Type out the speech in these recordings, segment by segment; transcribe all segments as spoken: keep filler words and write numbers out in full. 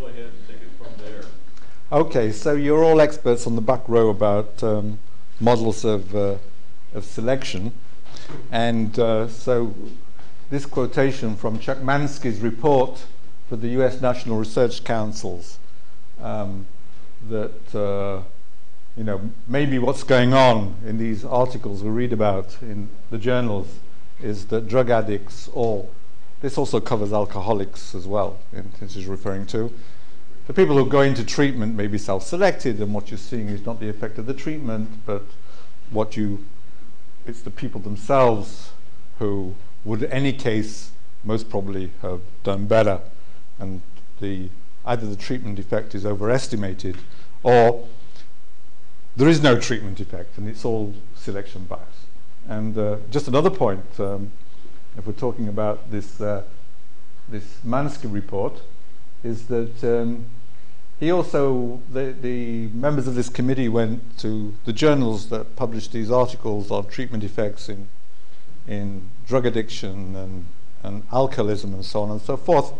go ahead and take it from there. Okay, so you're all experts on the back row about um, models of, uh, of selection. And uh, so this quotation from Chuck Manski's report for the U S National Research Councils, um, that uh, you know, maybe what's going on in these articles we read about in the journals is that drug addicts, or this also covers alcoholics as well, this is referring to, the people who go into treatment may be self-selected, and what you're seeing is not the effect of the treatment, but what you, it's the people themselves who would in any case most probably have done better, and the either the treatment effect is overestimated or there is no treatment effect and it's all selection bias. And uh, just another point, um, if we're talking about this uh, this Manski report, is that um, he also, the, the members of this committee went to the journals that published these articles on treatment effects in in drug addiction and, and alcoholism and so on and so forth,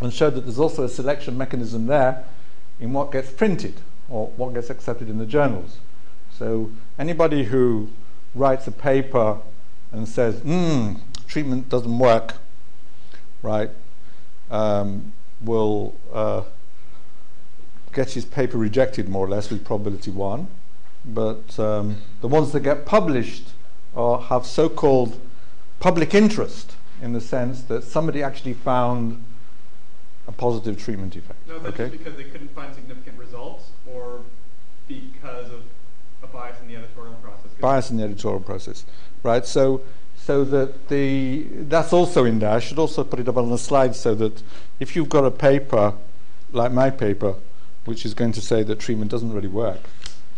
and showed that there's also a selection mechanism there in what gets printed or what gets accepted in the journals. So anybody who writes a paper and says, hmm, treatment doesn't work, right, um, will uh, get his paper rejected more or less with probability one. But um, the ones that get published or have so-called public interest, in the sense that somebody actually found a positive treatment effect. No, that's okay? Because they couldn't find significant results, or because of a bias in the editorial process. Bias in the editorial process, right? So, so that the that's also in there. I should also put it up on the slide, so that if you've got a paper like my paper, which is going to say that treatment doesn't really work,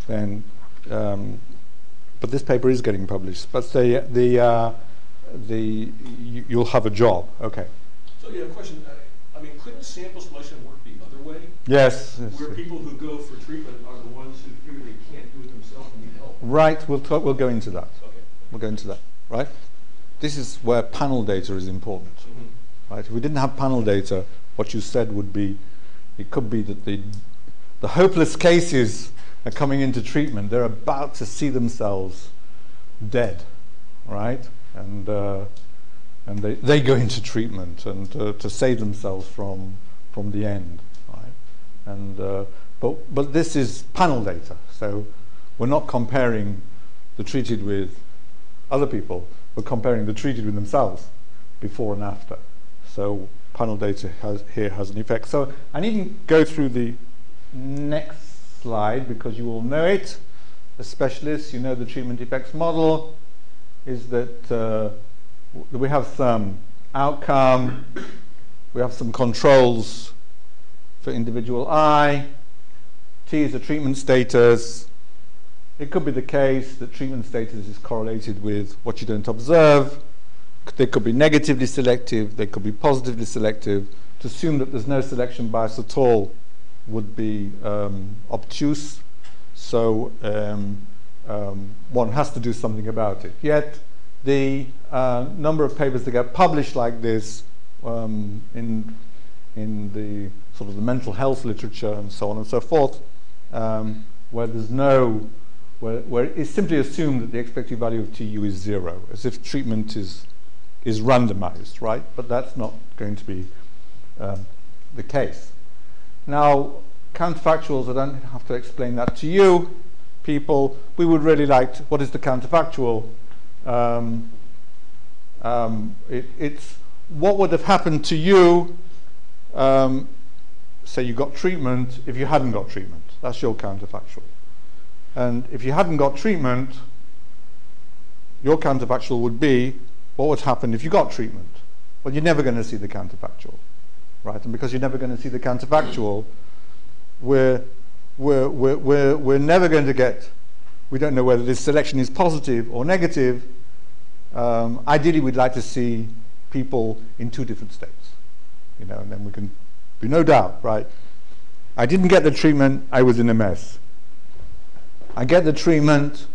then. Um, But this paper is getting published. But the the uh, the you, you'll have a job. Okay. So yeah, question. I mean, couldn't sample selection work the other way? Yes. Where yes. people who go for treatment are the ones who figure they can't do it themselves and need help. Right. We'll talk. We'll go into that. Okay. We'll go into that. Right. This is where panel data is important. Mm-hmm. Right. If we didn't have panel data, what you said would be, it could be that the the hopeless cases are coming into treatment, they're about to see themselves dead, right? And uh, and they they go into treatment and uh, to save themselves from from the end, right? And uh, but but this is panel data, so we're not comparing the treated with other people. We're comparing the treated with themselves before and after. So panel data has, here has an effect. So I needn't go through the next slide because you all know it. As specialists, you know the treatment effects model is that uh, we have some outcome, we have some controls for individual I, T is the treatment status. It could be the case that treatment status is correlated with what you don't observe. They could be negatively selective, they could be positively selective. To assume that there's no selection bias at all would be um, obtuse, so um, um, one has to do something about it. Yet the uh, number of papers that get published like this um, in in the sort of the mental health literature and so on and so forth, um, where there's no where, where it's simply assumed that the expected value of T U is zero, as if treatment is is randomized, right? But that's not going to be um, the case. Now, counterfactuals, I don't have to explain that to you, people. We would really like to, what is the counterfactual? Um, um, it, it's what would have happened to you, um, say you got treatment, if you hadn't got treatment. That's your counterfactual. And if you hadn't got treatment, your counterfactual would be, what would happen if you got treatment? Well, you're never going to see the counterfactual. Right, and because you're never going to see the counterfactual, we're, we're, we're, we're, we're never going to get, we don't know whether this selection is positive or negative. Um, ideally, we'd like to see people in two different states, you know, and then we can be no doubt, right? I didn't get the treatment, I was in a mess. I get the treatment,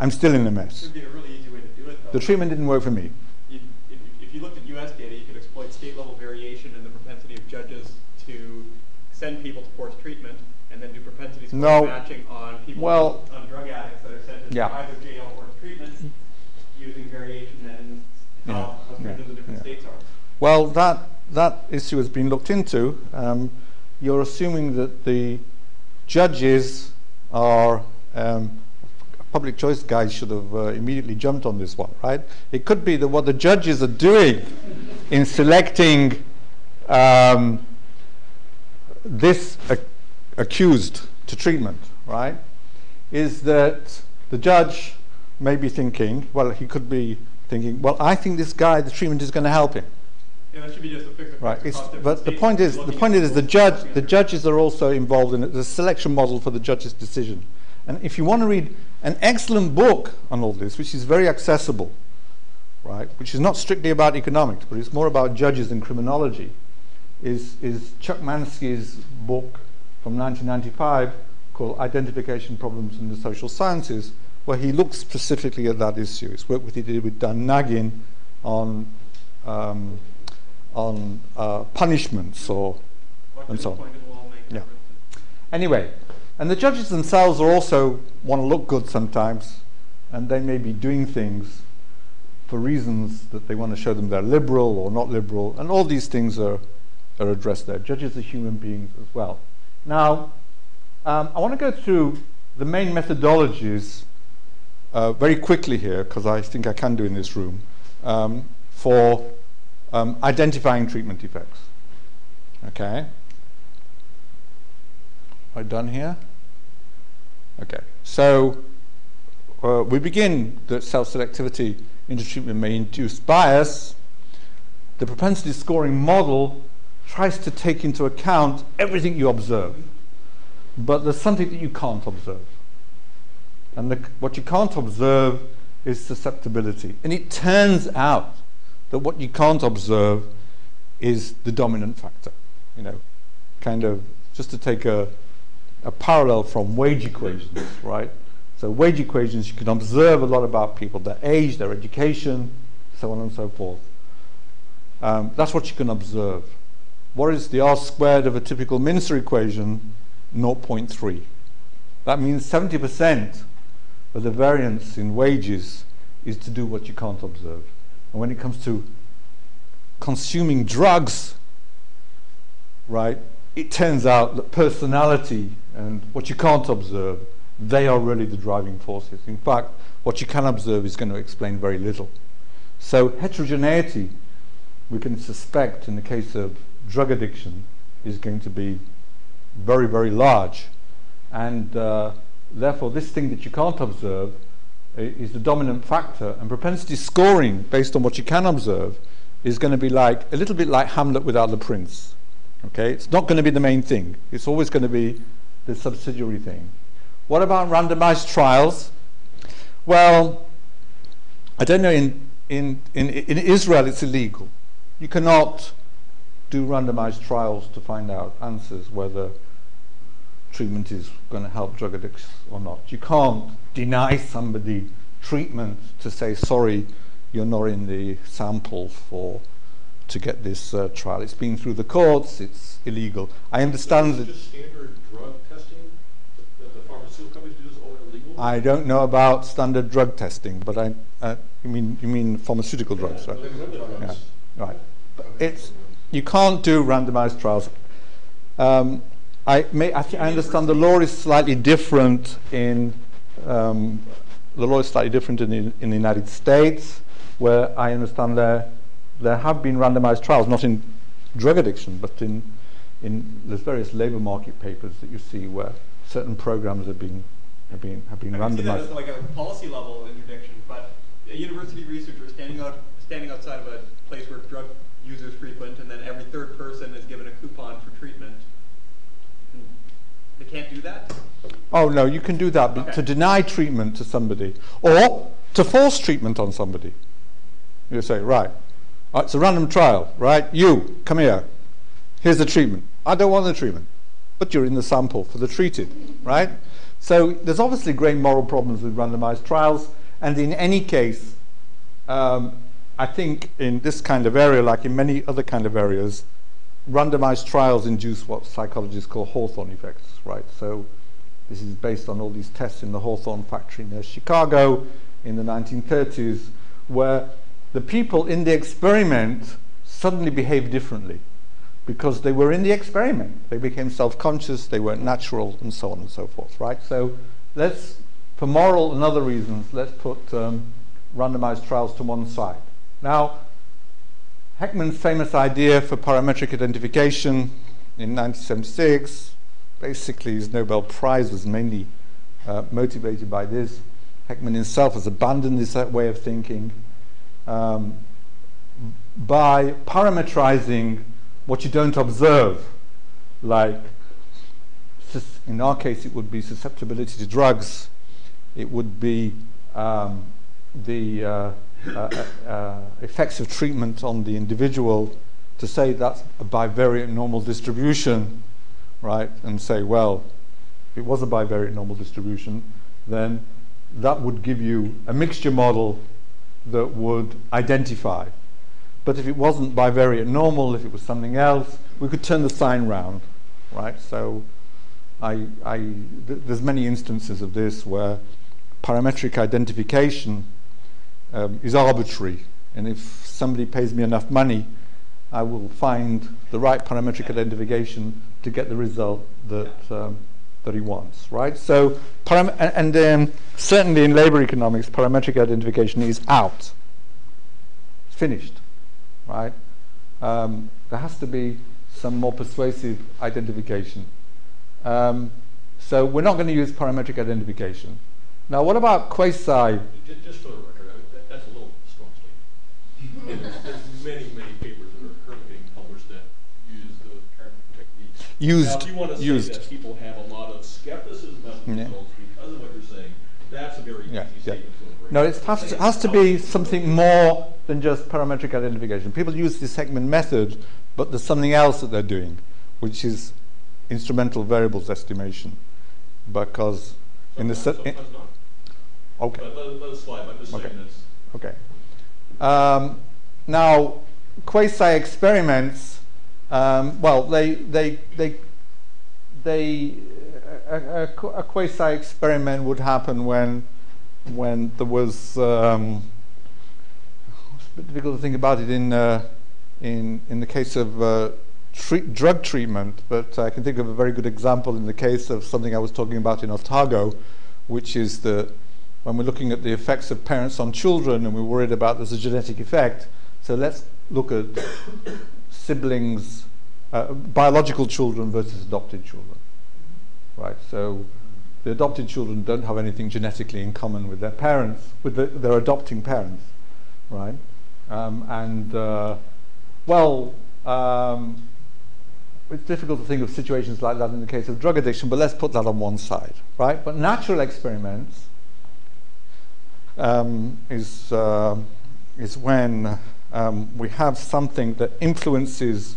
I'm still in a mess. It would be a really easy way to do it, though. The treatment didn't work for me. If you looked at U S data, you could exploit state-level variation in the propensity of judges send people to forced treatment and then do propensity score no. matching on people well, on drug addicts that are sent to yeah. either jail or treatment using variation and how yeah. yeah. the different yeah. states are. Well, that that issue has been looked into. Um, you're assuming that the judges are um, public choice guys should have uh, immediately jumped on this one, right? It could be that what the judges are doing in selecting um, this ac accused to treatment, right, is that the judge may be thinking, well, he could be thinking, well, I think this guy, the treatment is going to help him. Yeah, that should be just a fixed right. It's, but the point is, the point is, the judge, the judges are also involved in it. There's a selection model for the judge's decision. And if you want to read an excellent book on all this, which is very accessible, right, which is not strictly about economics, but it's more about judges and criminology, is is Chuck Manski's book from nineteen ninety-five called "Identification Problems in the Social Sciences," where he looks specifically at that issue. It's work with he did with Dan Nagin on. Um, on uh, punishments or and so on. Yeah. Anyway, and the judges themselves are also want to look good sometimes, and they may be doing things for reasons that they want to show them they're liberal or not liberal, and all these things are, are addressed there. Judges are human beings as well. Now, um, I want to go through the main methodologies uh, very quickly here, because I think I can do in this room, um, for Um, identifying treatment effects. Okay. Are we done here? Okay. So uh, we begin that self-selectivity into treatment may induce bias. The propensity scoring model tries to take into account everything you observe, but there's something that you can't observe. And the, what you can't observe is susceptibility. And it turns out that what you can't observe is the dominant factor, you know, kind of just to take a, a parallel from wage equations, right? So wage equations, you can observe a lot about people, their age, their education, so on and so forth. Um, that's what you can observe. What is the R squared of a typical Mincer equation? zero point three. That means seventy percent of the variance in wages is to do what you can't observe. And when it comes to consuming drugs, right, it turns out that personality and what you can't observe, they are really the driving forces. In fact, what you can observe is going to explain very little. So heterogeneity, we can suspect in the case of drug addiction, is going to be very, very large. And uh, therefore, this thing that you can't observe is the dominant factor, and propensity scoring based on what you can observe is going to be like a little bit like Hamlet without the prince. Okay, it's not going to be the main thing. It's always going to be the subsidiary thing. What about randomized trials? Well, I don't know. In in in, in Israel, it's illegal. You cannot do randomized trials to find out answers whether treatment is going to help drug addicts or not. You can't deny somebody treatment to say, sorry, you're not in the sample for to get this uh, trial. It's been through the courts, it's illegal. I understand so that... Just standard drug testing that the pharmaceutical companies do is all illegal? I don't know about standard drug testing, but I... Uh, you mean you mean pharmaceutical yeah, drugs, right? Yeah, right. But it's, you can't do randomized trials. Um, I, may, I, I understand the law is slightly different in um, the law is slightly different in the, in the United States, where I understand there there have been randomized trials, not in drug addiction, but in in there's various labor market papers that you see where certain programs have been have been have been I randomized. See that as like a policy level interdiction, but a university researcher standing out standing outside of a place where drug users frequent, and then every third person is given a coupon for treatment. They can't do that? Oh, no, you can do that, but okay. To deny treatment to somebody or to force treatment on somebody. You say, right, uh, it's a random trial, right? You, come here. Here's the treatment. I don't want the treatment, but you're in the sample for the treated, right? So there's obviously great moral problems with randomized trials, and in any case, um, I think in this kind of area, like in many other kind of areas, randomized trials induce what psychologists call Hawthorne effects, right? So this is based on all these tests in the Hawthorne factory near Chicago in the nineteen thirties, where the people in the experiment suddenly behave differently because they were in the experiment. They became self-conscious, they weren't natural, and so on and so forth, right? So let's, for moral and other reasons, let's put um, randomized trials to one side. Now, Heckman's famous idea for parametric identification in nineteen seventy-six, basically his Nobel Prize was mainly uh, motivated by this. Heckman himself has abandoned this way of thinking um, by parametrizing what you don't observe, like in our case it would be susceptibility to drugs, it would be um, the uh, uh, uh, effects of treatment on the individual, to say that's a bivariate normal distribution, right, and say, well, if it was a bivariate normal distribution, then that would give you a mixture model that would identify. But if it wasn't bivariate normal, if it was something else, we could turn the sign round, right? So I, I, th there's many instances of this where parametric identification um, is arbitrary, and if somebody pays me enough money, I will find the right parametric identification to get the result that um, that he wants, right? So, param and then um, certainly in labor economics, parametric identification is out. It's finished, right? Um, there has to be some more persuasive identification. Um, so we're not going to use parametric identification. Now, what about quasi? Just, just for the record, I mean, that, that's a little strong statement. There's, there's many, many papers that are currently being published that use those techniques. Used. Now, if you want to used. say that people have a lot of skepticism about the yeah. results because of what you're saying, that's a very yeah, easy yeah. statement to embrace. No, it has, to, has to be something more than just parametric identification. People use this Heckman method, but there's something else that they're doing, which is instrumental variables estimation, because sometimes in the se in not. okay. But let, let us slide. I'm just okay. saying this. Okay. Um, now, quasi experiments. Um, well, they they they they a, a, a quasi experiment would happen when when there was. Um, it's a bit difficult to think about it in uh, in in the case of. Uh, Treat, drug treatment, but I can think of a very good example in the case of something I was talking about in Otago, which is that when we're looking at the effects of parents on children and we're worried about there's a genetic effect, so let's look at siblings, uh, biological children versus adopted children, right? So the adopted children don't have anything genetically in common with their parents, with the, their adopting parents, right? Um, and uh, well, um, it's difficult to think of situations like that in the case of drug addiction, but let's put that on one side, right? But natural experiments um, is, uh, is when um, we have something that influences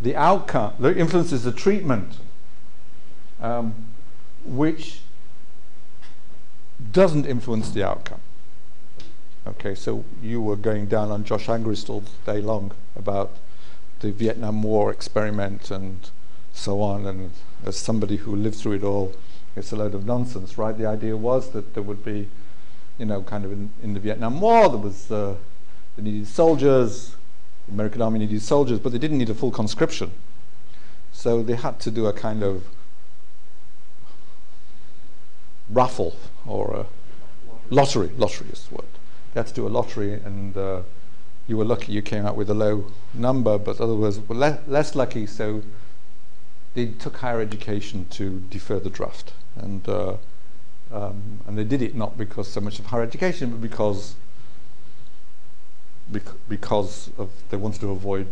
the outcome, that influences the treatment, um, which doesn't influence the outcome. Okay, so you were going down on Josh Angrist all day long about the Vietnam War experiment and so on, and as somebody who lived through it all, it's a load of nonsense, right? The idea was that there would be, you know, kind of in, in the Vietnam War, there was uh, they needed soldiers, the American army needed soldiers, but they didn't need a full conscription. So they had to do a kind of raffle or a lottery, lottery is the word. They had to do a lottery, and uh, you were lucky you came out with a low number, but others were le less lucky, so they took higher education to defer the draft. And, uh, um, and they did it not because so much of higher education, but because, bec because of they wanted to avoid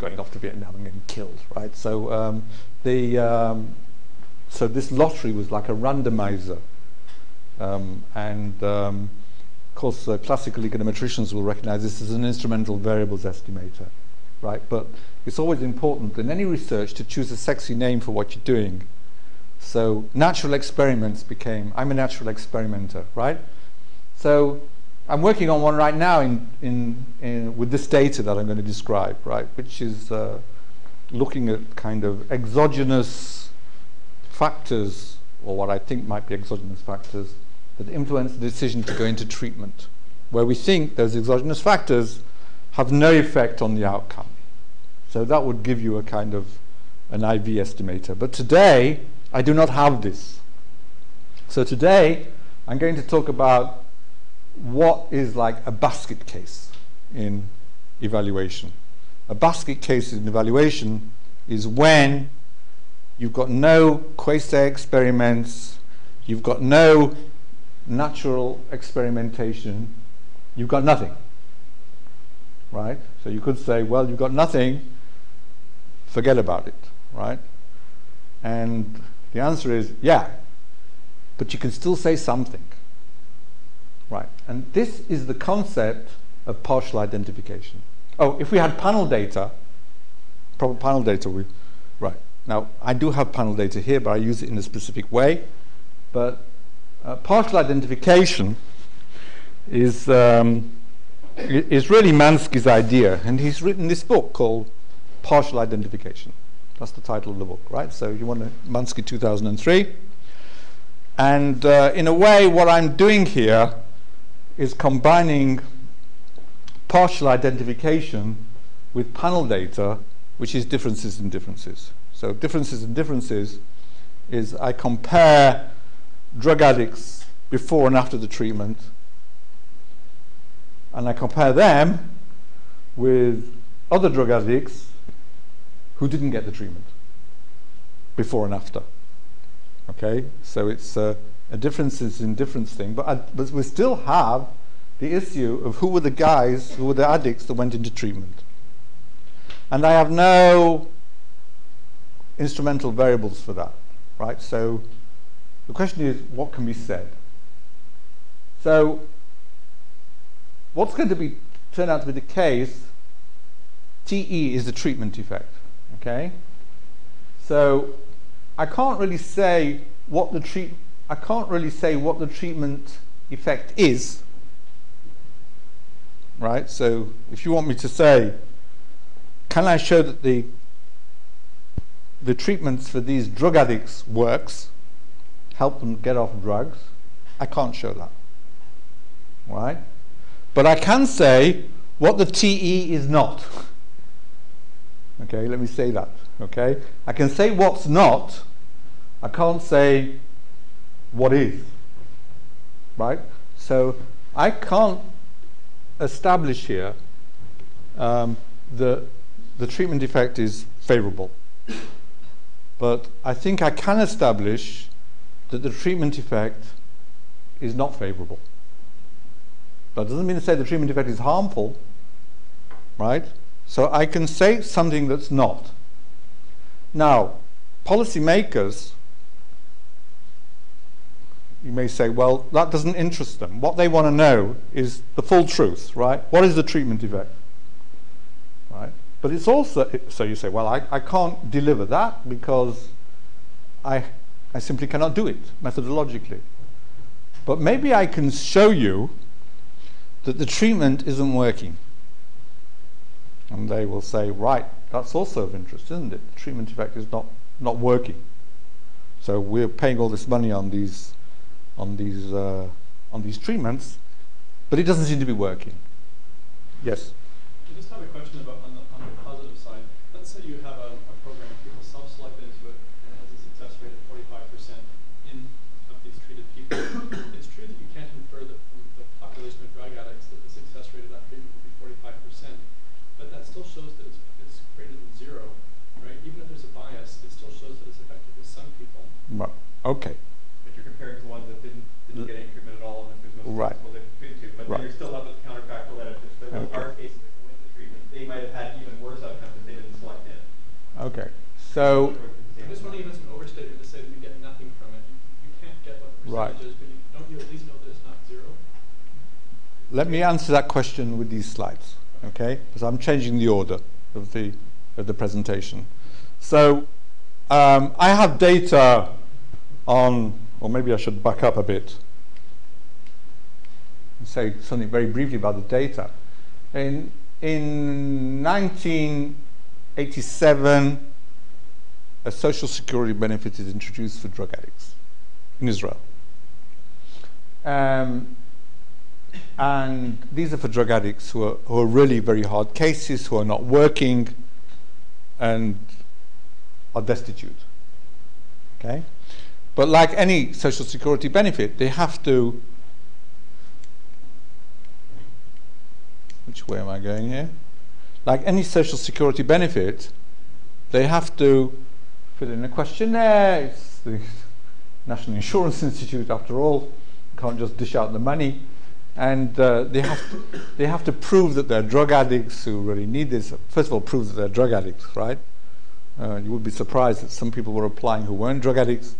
going off to Vietnam and getting killed, right? So, um, the, um, so this lottery was like a randomizer. Um, and... Um, Of course, uh, classical econometricians will recognize this as an instrumental variables estimator, right? But it's always important in any research to choose a sexy name for what you're doing. So natural experiments became, I'm a natural experimenter, right? So I'm working on one right now in, in, in, with this data that I'm going to describe, right? Which is uh, looking at kind of exogenous factors, or what I think might be exogenous factors, that influence the decision to go into treatment, where we think those exogenous factors have no effect on the outcome. So that would give you a kind of an I V estimator. But today, I do not have this. So today, I'm going to talk about what is like a basket case in evaluation. A basket case in evaluation is when you've got no quasi-experiments, you've got no natural experimentation, you've got nothing, right? So you could say, well, you've got nothing, forget about it, right? And the answer is, yeah, but you can still say something, right? And this is the concept of partial identification. Oh, if we had panel data, proper panel data, we, right. Now, I do have panel data here, but I use it in a specific way. But uh, partial identification is, um, is really Manski's idea, and he's written this book called Partial Identification. That's the title of the book, right? So you want to, Manski two thousand three. And uh, in a way, what I'm doing here is combining partial identification with panel data, which is differences in differences. So differences in differences is I compare drug addicts before and after the treatment, and I compare them with other drug addicts who didn't get the treatment before and after. Okay, so it's uh, a differences in difference thing, but, I, but we still have the issue of who were the guys, who were the addicts that went into treatment. And I have no instrumental variables for that, right? So the question is, what can be said? So what's going to be turn out to be the case, T E is the treatment effect, okay? So I can't really say what the treat I can't really say what the treatment effect is. Right, so if you want me to say, can I show that the the treatments for these drug addicts works, help them get off drugs, I can't show that, right? But I can say what the T E is not. Okay, let me say that, okay? I can say what's not, I can't say what is, right? So I can't establish here um, the, the treatment effect is favorable. But I think I can establish that the treatment effect is not favorable. That doesn't mean to say the treatment effect is harmful, right? So I can say something that's not. Now, policymakers, you may say, well, that doesn't interest them. What they want to know is the full truth, right? What is the treatment effect, right? But it's also, so you say, well, I, I can't deliver that because I, I simply cannot do it methodologically. But maybe I can show you that the treatment isn't working. And they will say, right, that's also of interest, isn't it? The treatment effect is not, not working. So we're paying all this money on these on these uh, on these treatments, but it doesn't seem to be working. Yes? I just have a question about on the, on the positive side. Let's say you have a, a program, people self-selected into it, and it has a success rate of forty-five percent in of these treated people. It's true that you can't infer that from the population of drug addicts that the success rate of that treatment would be forty-five percent, but that still shows that it's, it's greater than zero, right? Even if there's a bias, it still shows that it's effective with some people. Well, okay. Right. Well, but right. You're still up at the counterfactual that if there okay. are cases that went to treatment, they might have had even worse outcomes if they didn't select it. Okay. So I just want to give us an overstatement to say that you get nothing from it. You, you can't get what the percentage right. is, but you, don't you at least know that it's not zero? Let me answer that question with these slides, okay? Because I'm changing the order of the of the presentation. So um, I have data on, or maybe I should back up a bit. Say something very briefly about the data. In, in nineteen eighty-eight, eighty-seven, a social security benefit is introduced for drug addicts in Israel. Um, and these are for drug addicts who are, who are really very hard cases, who are not working and are destitute. Okay? But like any social security benefit, they have to... Which way am I going here? Like any social security benefit, they have to fill in a questionnaire. It's the National Insurance Institute, after all. Can't just dish out the money. And uh, they, have to, they have to prove that they're drug addicts who really need this. First of all, prove that they're drug addicts, right? Uh, you would be surprised that some people were applying who weren't drug addicts.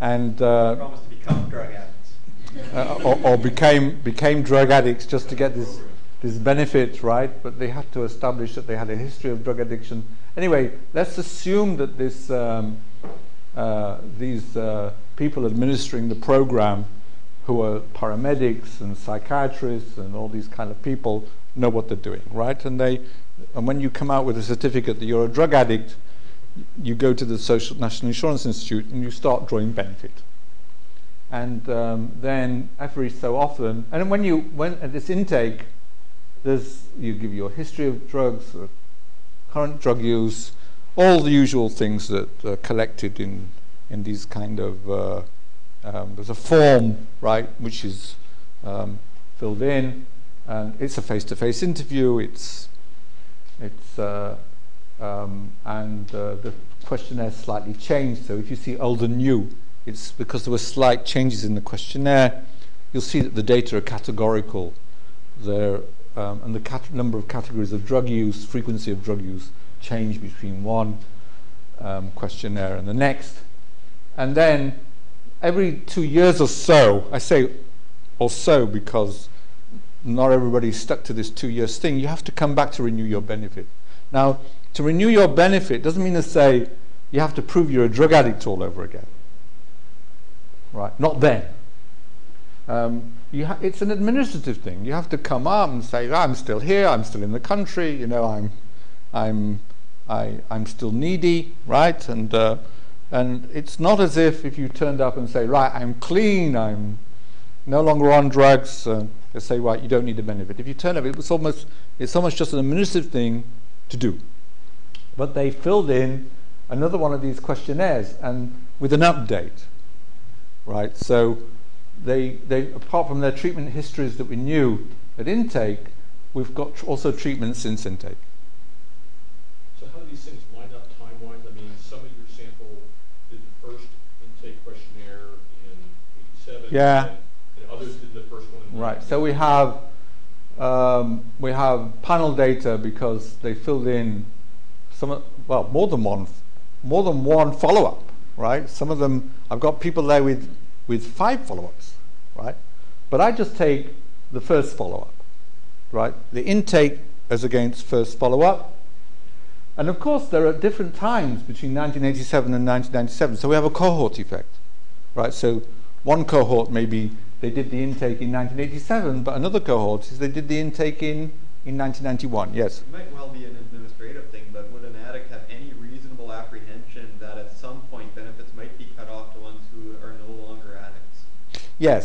And uh, promised to become drug addicts. Uh, or or became, became drug addicts just to get this, this benefit, right? But they had to establish that they had a history of drug addiction. Anyway, let's assume that this, um, uh, these uh, people administering the program, who are paramedics and psychiatrists and all these kind of people, know what they're doing, right? And they, and when you come out with a certificate that you're a drug addict, you go to the Social National Insurance Institute and you start drawing benefit. And um, then every so often, and when you, when at this intake, there's, you give your history of drugs, or current drug use, all the usual things that are collected in in these kind of. Uh, Um, there's a form, right, which is um, filled in, and it's a face-to-face interview. It's, it's, uh, um, and uh, the questionnaire slightly changed. So if you see old and new, it's because there were slight changes in the questionnaire. You'll see that the data are categorical, there, um, and the cat number of categories of drug use, frequency of drug use, change between one um, questionnaire and the next, and then. Every two years or so, I say or so because not everybody's stuck to this two years thing, you have to come back to renew your benefit. Now, to renew your benefit doesn't mean to say you have to prove you're a drug addict all over again. Right? Not then. Um, you ha it's an administrative thing. You have to come up and say, I'm still here, I'm still in the country, you know, I'm, I'm, I, I'm still needy, right? And, uh, And it's not as if if you turned up and say, right, I'm clean, I'm no longer on drugs, uh, they say, right, you don't need a benefit. If you turn up, it was almost, it's almost just an administrative thing to do. But they filled in another one of these questionnaires and with an update, right? So they, they apart from their treatment histories that we knew at intake, we've got tr also treatment since intake. So how do these things wind up time-wise? I mean, some of your sample did the first intake questionnaire in eighty-seven, yeah. and, and others did the first one. In right. So we have um, we have panel data because they filled in some, well, more than one, more than one follow-up, right? Some of them, I've got people there with with five follow-ups, right? But I just take the first follow-up, right? The intake as against first follow-up. And of course, there are different times between nineteen eighty-seven and nineteen ninety-seven. So we have a cohort effect, right? So one cohort, maybe they did the intake in nineteen eighty-seven, but another cohort is they did the intake in, in nineteen ninety-one. Yes? It might well be an administrative thing, but would an addict have any reasonable apprehension that at some point benefits might be cut off to ones who are no longer addicts? Yes.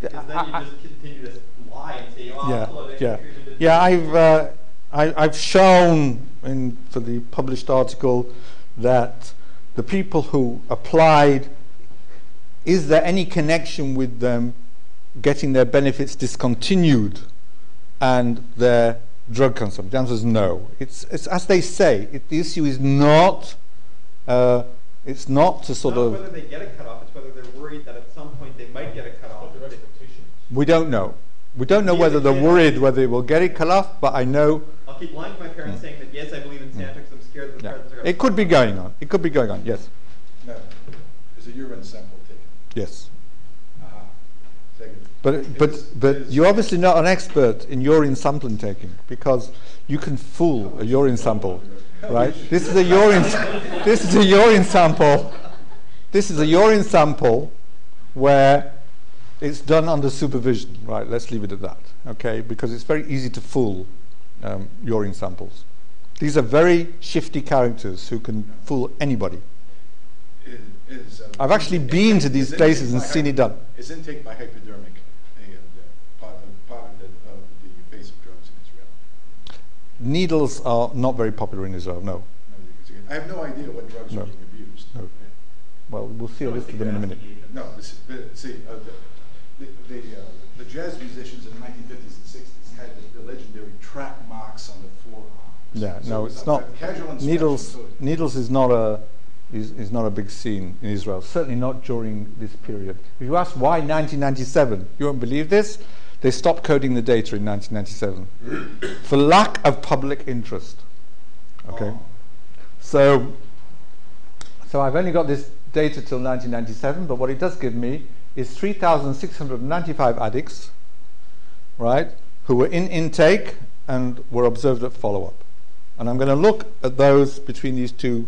Because then I, you I, just continue to lie and say, oh, yeah, hello, yeah. Yeah, I've... Uh, I, I've shown in, for the published article that the people who applied, is there any connection with them getting their benefits discontinued and their drug consumption? The answer is no. It's, it's as they say, it, the issue is not, uh, it's not to sort of... It's not whether they get a cutoff, it's whether they're worried that at some point they might get a cutoff. We don't know. We don't know whether they're worried whether they will get it cut off, but I know... I'll keep lying to my parents mm. saying that, yes, I believe in Santa because mm. I'm scared that the yeah. parents are going to... It could be going on. It could be going on, yes. No. Is a urine sample taken? Yes. Uh-huh. Taken. But, it but, is, but is you're obviously not an expert in urine sampling taking because you can fool a urine sample, right? This is a urine, this is a urine sample. This is a urine sample where... It's done under supervision, right? Let's leave it at that, okay? Because it's very easy to fool um, urine samples. These are very shifty characters who can fool anybody. Is, is, um, I've actually been to these places and seen it done. Is intake by hypodermic and uh, part, of, part of, the, of the basic drugs in Israel? Needles are not very popular in Israel, no. I have no idea what drugs no. are being abused. No. Well, we'll see a list of them in a minute. No, but see, uh, the, the, the, uh, the jazz musicians in the nineteen fifties and sixties had the, the legendary track marks on the forearms. Yeah, so no, it's not. Needles, needles is not a is, is not a big scene in Israel. Certainly not during this period. If you ask why nineteen ninety-seven, you won't believe this. They stopped coding the data in nineteen ninety-seven for lack of public interest. Okay. Oh. So, so I've only got this data till nineteen ninety-seven, but what it does give me is three thousand six hundred ninety-five addicts, right, who were in intake and were observed at follow-up. And I'm going to look at those between these two,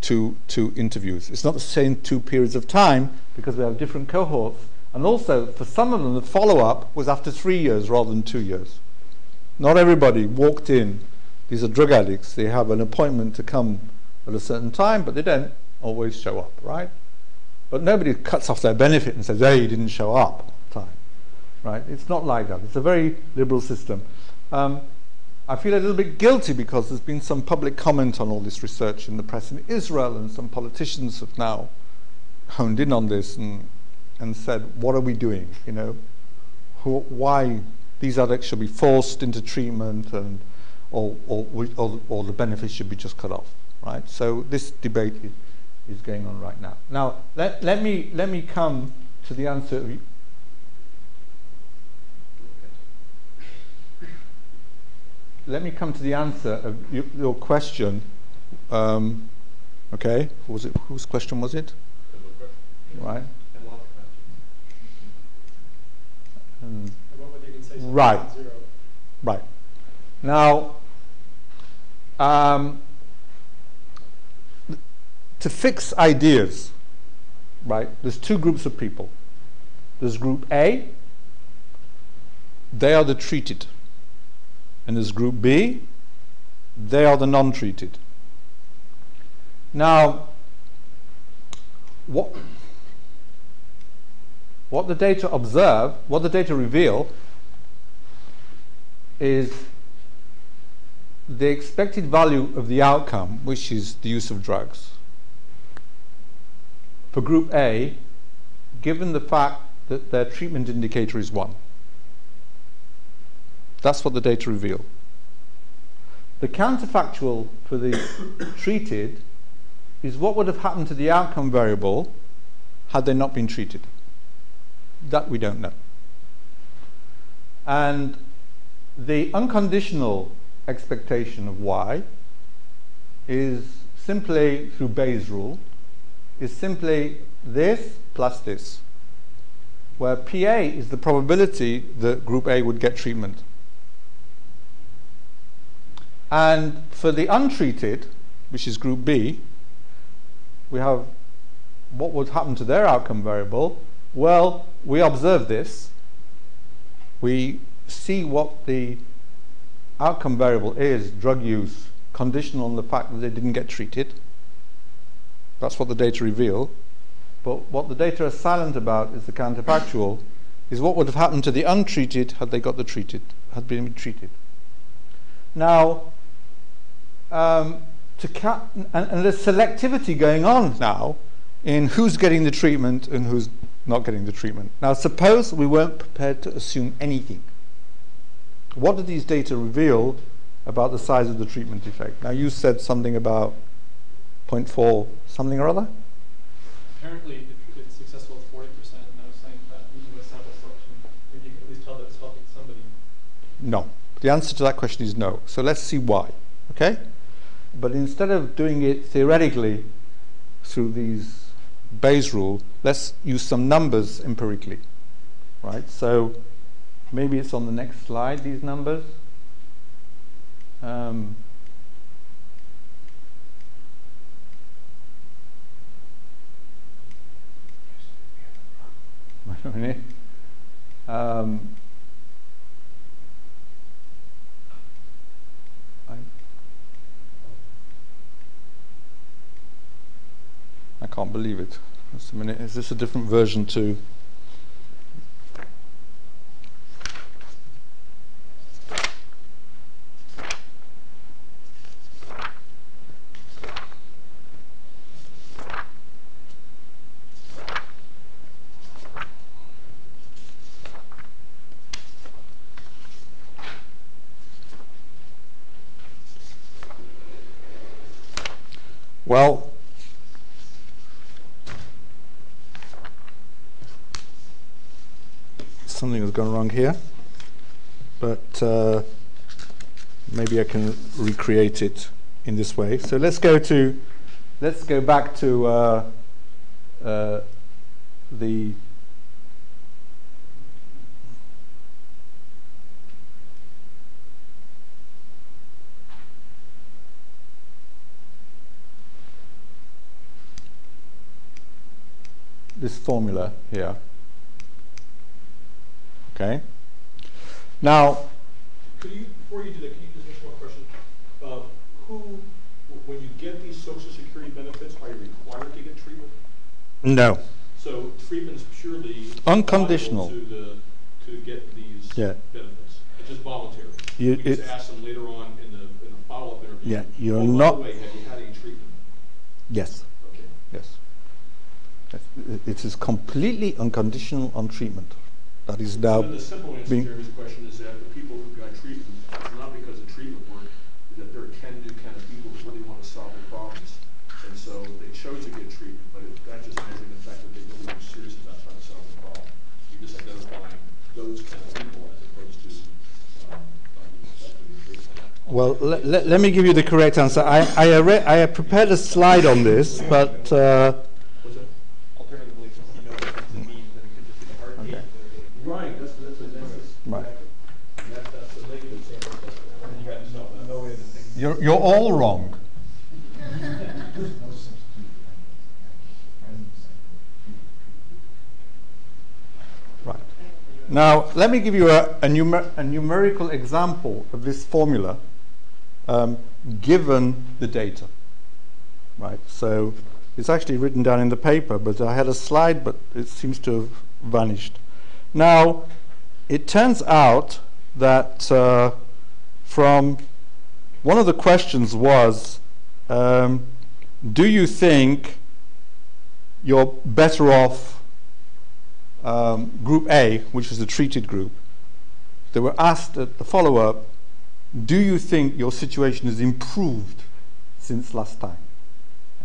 two, two interviews. It's not the same two periods of time because we have different cohorts. And also, for some of them, the follow-up was after three years rather than two years. Not everybody walked in. These are drug addicts. They have an appointment to come at a certain time, but they don't always show up, right? But nobody cuts off their benefit and says, hey, you didn't show up time, right? It's not like that. It's a very liberal system. Um, I feel a little bit guilty because there's been some public comment on all this research in the press in Israel, and some politicians have now honed in on this and, and said, what are we doing? You know, who, why these addicts should be forced into treatment, and Or, or, or, or the benefits should be just cut off, right? So this debate is, is going on right now. Now, let, let, me, let me come to the answer of you. Let me come to the answer of you, your question. Um, okay, was it, whose question was it? Right. Um, right. Right. Now, um, to fix ideas, right, there's two groups of people. There's group A, they are the treated. And there's group B, they are the non-treated. Now, what, what the data observe, what the data reveal is the expected value of the outcome, which is the use of drugs, for group A, given the fact that their treatment indicator is one. That's what the data reveal. The counterfactual for the treated is what would have happened to the outcome variable had they not been treated. That we don't know. And the unconditional expectation of y is simply, through Bayes' rule, is simply this plus this, where P A is the probability that group A would get treatment. And for the untreated, which is group B, we have what would happen to their outcome variable. Well, we observe this. We see what the outcome variable is, drug use, conditional on the fact that they didn't get treated. That's what the data reveal. But what the data are silent about is the counterfactual, is what would have happened to the untreated had they got the treated, had been treated. Now, um, to ca and, and there's selectivity going on now in who's getting the treatment and who's not getting the treatment. Now, suppose we weren't prepared to assume anything. What do these data reveal about the size of the treatment effect? Now, you said something about zero point four something or other? Apparently, it's successful at forty percent, and I was saying that even with sample selection, maybe you can at least tell that it's helping somebody. No. The answer to that question is no. So let's see why, okay? But instead of doing it theoretically through these Bayes' rule, let's use some numbers empirically, right? So maybe it's on the next slide, these numbers. Um, wait a minute. Um, I I can't believe it. Just a minute. Is this a different version too? Well, something has gone wrong here, but uh, maybe I can recreate it in this way. So let's go to, let's go back to uh, uh, the this formula here. Okay. Now, could you, before you do that, can you just ask one question? Uh, who, when you get these Social Security benefits, are you required to get treatment? No. So treatment is purely unconditional to, the, to get these yeah. benefits. It's just voluntary. You we just ask them later on in the, in the follow-up interview. Yeah, you're oh, not. By the way, have you had any treatment? Yes. Okay. Yes. It is completely unconditional on treatment. That is now. The simple answer to Jeremy's question is that the people who got treatment, it's not because the treatment worked, that there are can-do kind of people who really want to solve their problems, and so they chose to get treatment. But it, that just measures the fact that they really were serious about trying to solve the problem. You just identifying those kind of people as opposed to. Um, well, le le let me give you the correct answer. I I, I have prepared a slide on this, but. Uh, You're, you're all wrong. Right. Now, let me give you a, a, numer a numerical example of this formula um, given the data. Right. So it's actually written down in the paper, but I had a slide, but it seems to have vanished. Now, it turns out that uh, from one of the questions was, um, do you think you're better off um, group A, which is the treated group? They were asked at the follow-up, do you think your situation has improved since last time?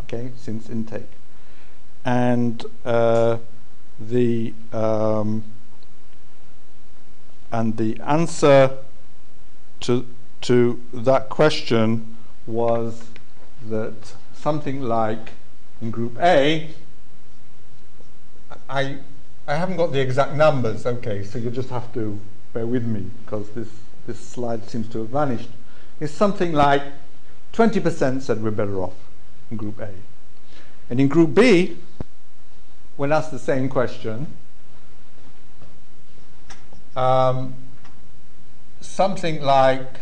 Okay, since intake. And uh, the um, and the answer to to that question was that something like in group A, I, I haven't got the exact numbers, okay, so you just have to bear with me because this, this slide seems to have vanished. It's something like twenty percent said we're better off in group A. And in group B, when asked the same question, um, something like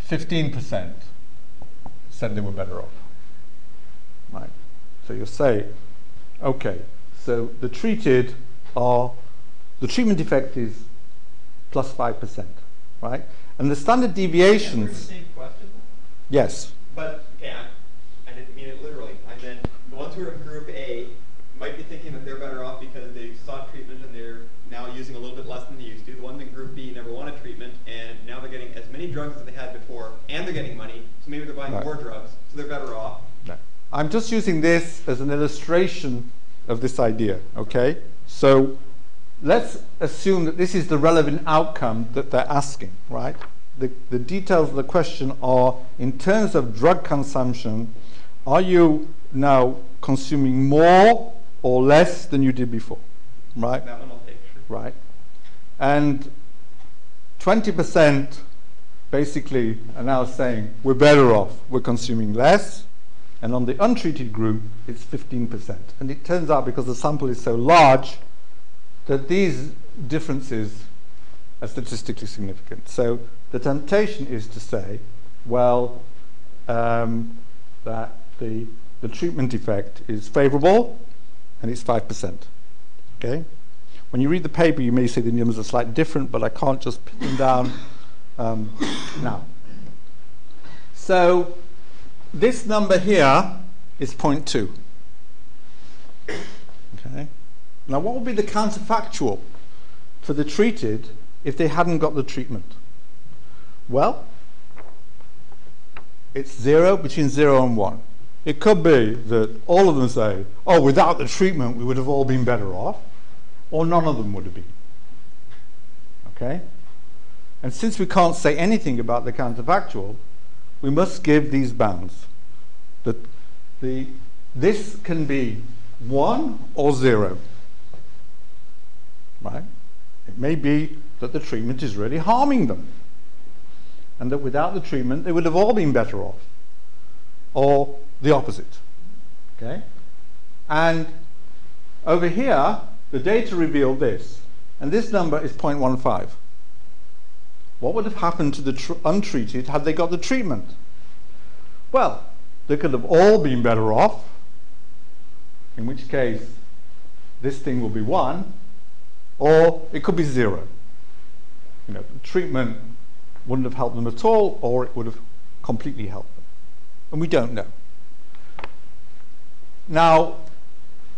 fifteen percent said they were better off. Right. So you say, okay, so the treated are, the treatment effect is plus five percent, right? And the standard deviations. Is that the same question? Yes. But, yeah, I didn't mean it literally. I meant the ones who are in group A might be thinking that they're better off because they sought treatment and they're now using a little bit less than they used to. The ones in group B never wanted treatment, and now they're getting as many drugs as they had before, and they're getting money, so maybe they're buying no. more drugs, so they're better off. No. I'm just using this as an illustration of this idea, okay? So let's assume that this is the relevant outcome that they're asking, right? The, the details of the question are, in terms of drug consumption, are you now consuming more or less than you did before, right? That one will take. Right, and twenty percent basically are now saying we're better off, we're consuming less, and on the untreated group it's fifteen percent. And it turns out, because the sample is so large, that these differences are statistically significant. So the temptation is to say, well, um, that the the treatment effect is favorable, and it's five percent. Okay? When you read the paper, you may see the numbers are slightly different, but I can't just pin them down um, now. So this number here is zero point two. Okay? Now, what would be the counterfactual for the treated if they hadn't got the treatment? Well, it's zero, between zero and one. It could be that all of them say, oh, without the treatment, we would have all been better off, or none of them would have been. Okay? And since we can't say anything about the counterfactual, we must give these bounds. The, the, this can be one or zero. Right? It may be that the treatment is really harming them, and that without the treatment, they would have all been better off, or the opposite. Okay? And over here, the data revealed this, and this number is zero point one five. What would have happened to the tr untreated had they got the treatment? Well, they could have all been better off, in which case this thing will be one, or it could be zero. You know, the treatment wouldn't have helped them at all, or it would have completely helped them. And we don't know. Now,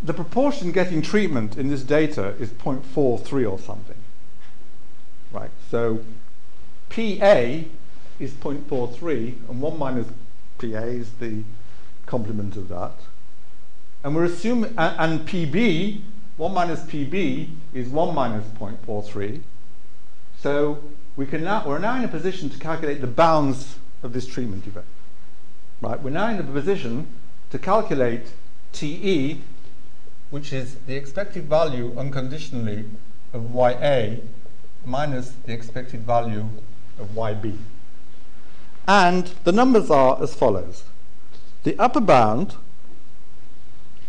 the proportion getting treatment in this data is zero point four three or something. Right, so P A is zero point four three, and one minus P A is the complement of that. And we're assuming, and, and P B, one minus P B is one minus zero point four three. So we can now, we're now in a position to calculate the bounds of this treatment effect. Right, we're now in a position to calculate T E, which is the expected value unconditionally of Y A minus the expected value of Y B. And the numbers are as follows. The upper bound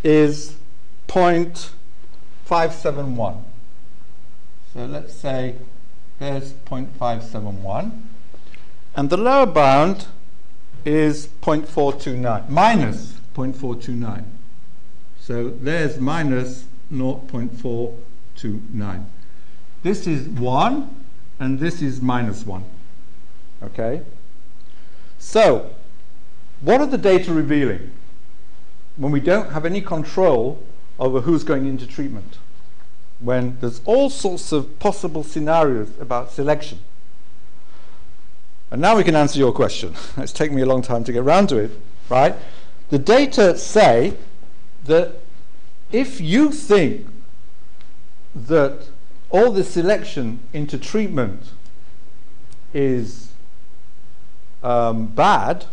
is zero point five seven one. So let's say there's zero point five seven one. And the lower bound is zero point four two nine, minus zero point four two nine. So there's minus zero point four two nine. This is one, and this is minus one. Okay? So, what are the data revealing when we don't have any control over who's going into treatment? When there's all sorts of possible scenarios about selection. And now we can answer your question. It's taken me a long time to get around to it, right? The data say that if you think that all the selection into treatment is um, bad,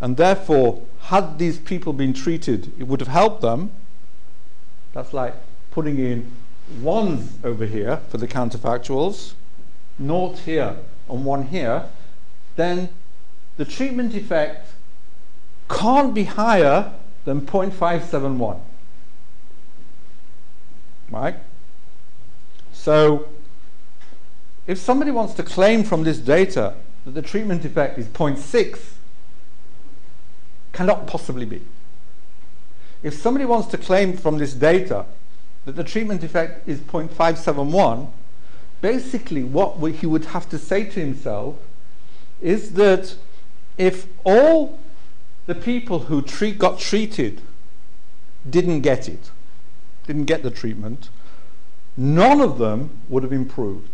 and therefore had these people been treated it would have helped them, that's like putting in ones over here for the counterfactuals, naught here and one here, then the treatment effect can't be higher than zero point five seven one, right? So if somebody wants to claim from this data that the treatment effect is zero point six, cannot possibly be. If somebody wants to claim from this data that the treatment effect is zero point five seven one, basically what we, he would have to say to himself is that if all the people who treat, got treated didn't get it, didn't get the treatment, none of them would have improved.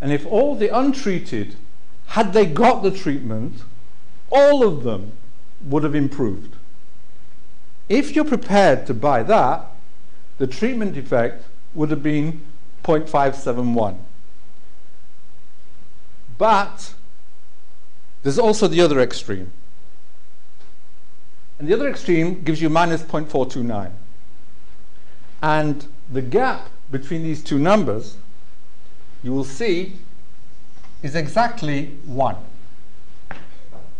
And if all the untreated, had they got the treatment, all of them would have improved. If you're prepared to buy that, the treatment effect would have been zero point five seven one. But there's also the other extreme. And the other extreme gives you minus zero point four two nine. And the gap between these two numbers, you will see, is exactly one.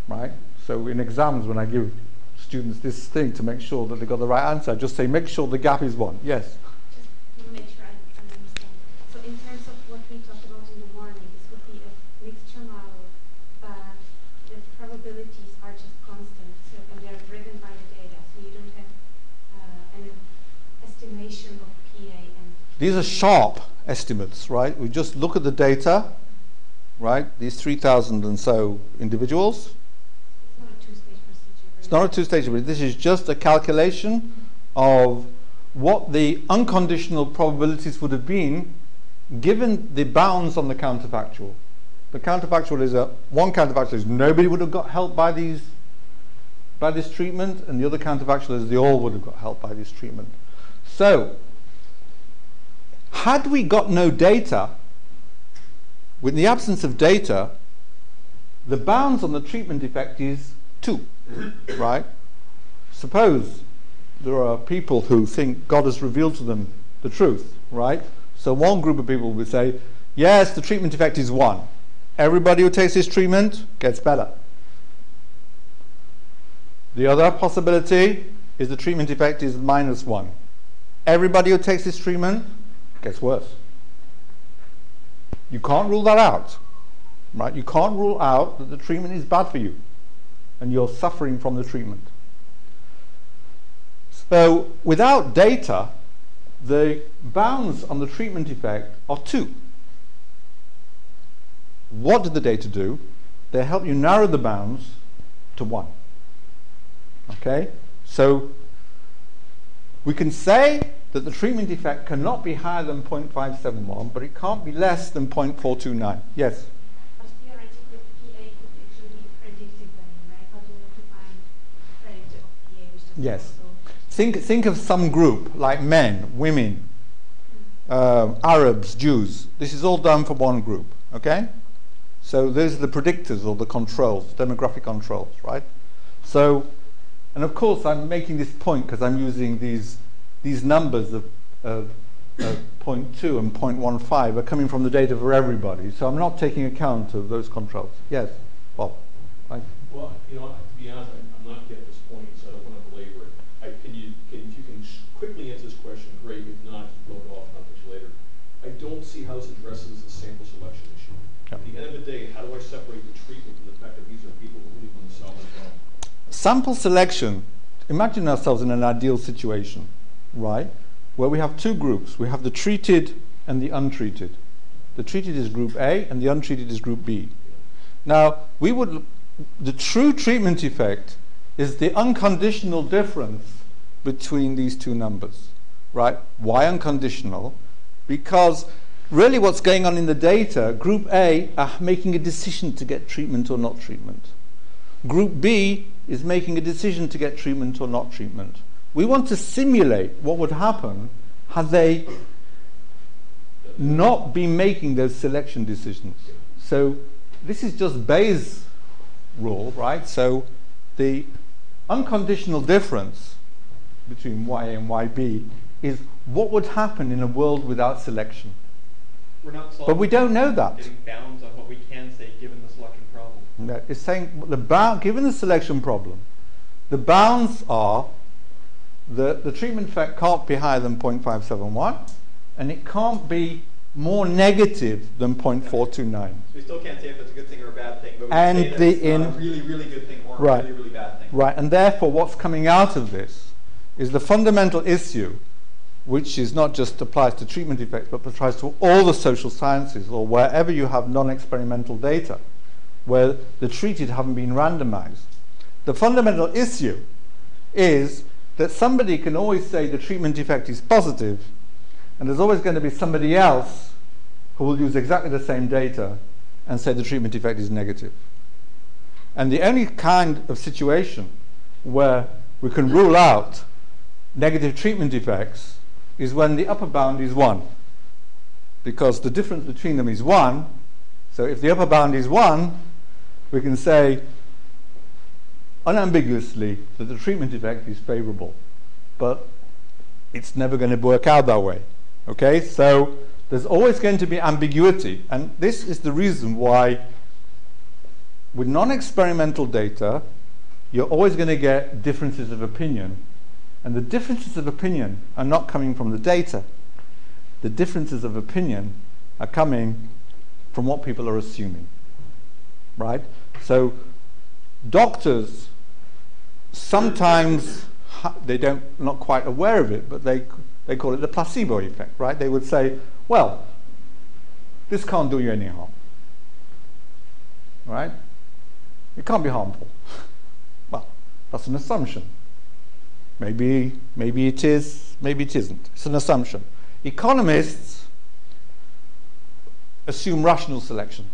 Right? So in exams, when I give students this thing to make sure that they got the right answer, I just say, make sure the gap is one. Yes? Just to make sure I understand. So in terms of what we talked about in the morning, this would be a mixture model, but the probabilities are just constant, so, and they're driven by the data, so you don't estimation of P A and P A? These are sharp estimates, right? We just look at the data, right? These three thousand and so individuals. It's not a two-stage procedure. This is just a calculation of what the unconditional probabilities would have been given the bounds on the counterfactual. The counterfactual is a one counterfactual is nobody would have got help by these by this treatment, and the other counterfactual is they all would have got help by this treatment. So had we got no data, with the absence of data, the bounds on the treatment effect is two, right? Suppose there are people who think God has revealed to them the truth, right? So one group of people would say, yes, the treatment effect is one. Everybody who takes this treatment gets better. The other possibility is the treatment effect is minus one. Everybody who takes this treatment gets worse. You can't rule that out, right? You can't rule out that the treatment is bad for you and you're suffering from the treatment. So without data, the bounds on the treatment effect are two. What did the data do? They help you narrow the bounds to one. Okay, so we can say that the treatment effect cannot be higher than zero point five seven one, but it can't be less than zero point four two nine. Yes? But theoretically, P A could actually be predicted then, right? How do you define predictor of P A? Which yes. Think, think of some group, like men, women, uh, Arabs, Jews. This is all done for one group, okay? So those are the predictors or the controls, demographic controls, right? So, and of course I'm making this point because I'm using these these numbers of, of, of zero point two and zero point one five are coming from the data for everybody, so I'm not taking account of those controls. Yes, Bob? Right. Well, you know, to be honest, I'm not yet at this point, so I don't want to belabor it. I, can you, can, if you can quickly answer this question, great. If not, blow it off much later. I don't see how this addresses the sample selection issue. Yeah. At the end of the day, how do I separate the treatment from the fact that these are people who really want to solve it well? Sample selection, imagine ourselves in an ideal situation, right, where we have two groups. We have the treated and the untreated. The treated is group A and the untreated is group B. Now, we would, the true treatment effect is the unconditional difference between these two numbers, right? Why unconditional? Because really what's going on in the data, group A are making a decision to get treatment or not treatment. Group B is making a decision to get treatment or not treatment. We want to simulate what would happen had they not been making those selection decisions. So this is just Bayes' rule, right? So the unconditional difference between Y A and Y B is what would happen in a world without selection. We're not but we don't know that. Getting bounds on what we can say given the selection problem. No, it's saying the bound, given the selection problem, the bounds are The, the treatment effect can't be higher than zero point five seven one, and it can't be more negative than zero point four two nine. So we still can't say if it's a good thing or a bad thing, but we and can say that the it's in not a really, really good thing or right, a really, really bad thing. Right, and therefore what's coming out of this is the fundamental issue, which is not just applies to treatment effects, but applies to all the social sciences, or wherever you have non-experimental data, where the treated haven't been randomized. The fundamental issue is that somebody can always say the treatment effect is positive, and there's always going to be somebody else who will use exactly the same data and say the treatment effect is negative. And the only kind of situation where we can rule out negative treatment effects is when the upper bound is one, because the difference between them is one. So if the upper bound is one, we can say unambiguously that the treatment effect is favorable, but it's never going to work out that way. Okay, so there's always going to be ambiguity, and this is the reason why with non-experimental data you're always going to get differences of opinion, and the differences of opinion are not coming from the data. The differences of opinion are coming from what people are assuming, right? So doctors sometimes, they don't, not quite aware of it, but they They call it the placebo effect, right? They would say, well, this can't do you any harm, right? It can't be harmful. Well, that's an assumption. Maybe, maybe it is, maybe it isn't. It's an assumption. Economists assume rational selection.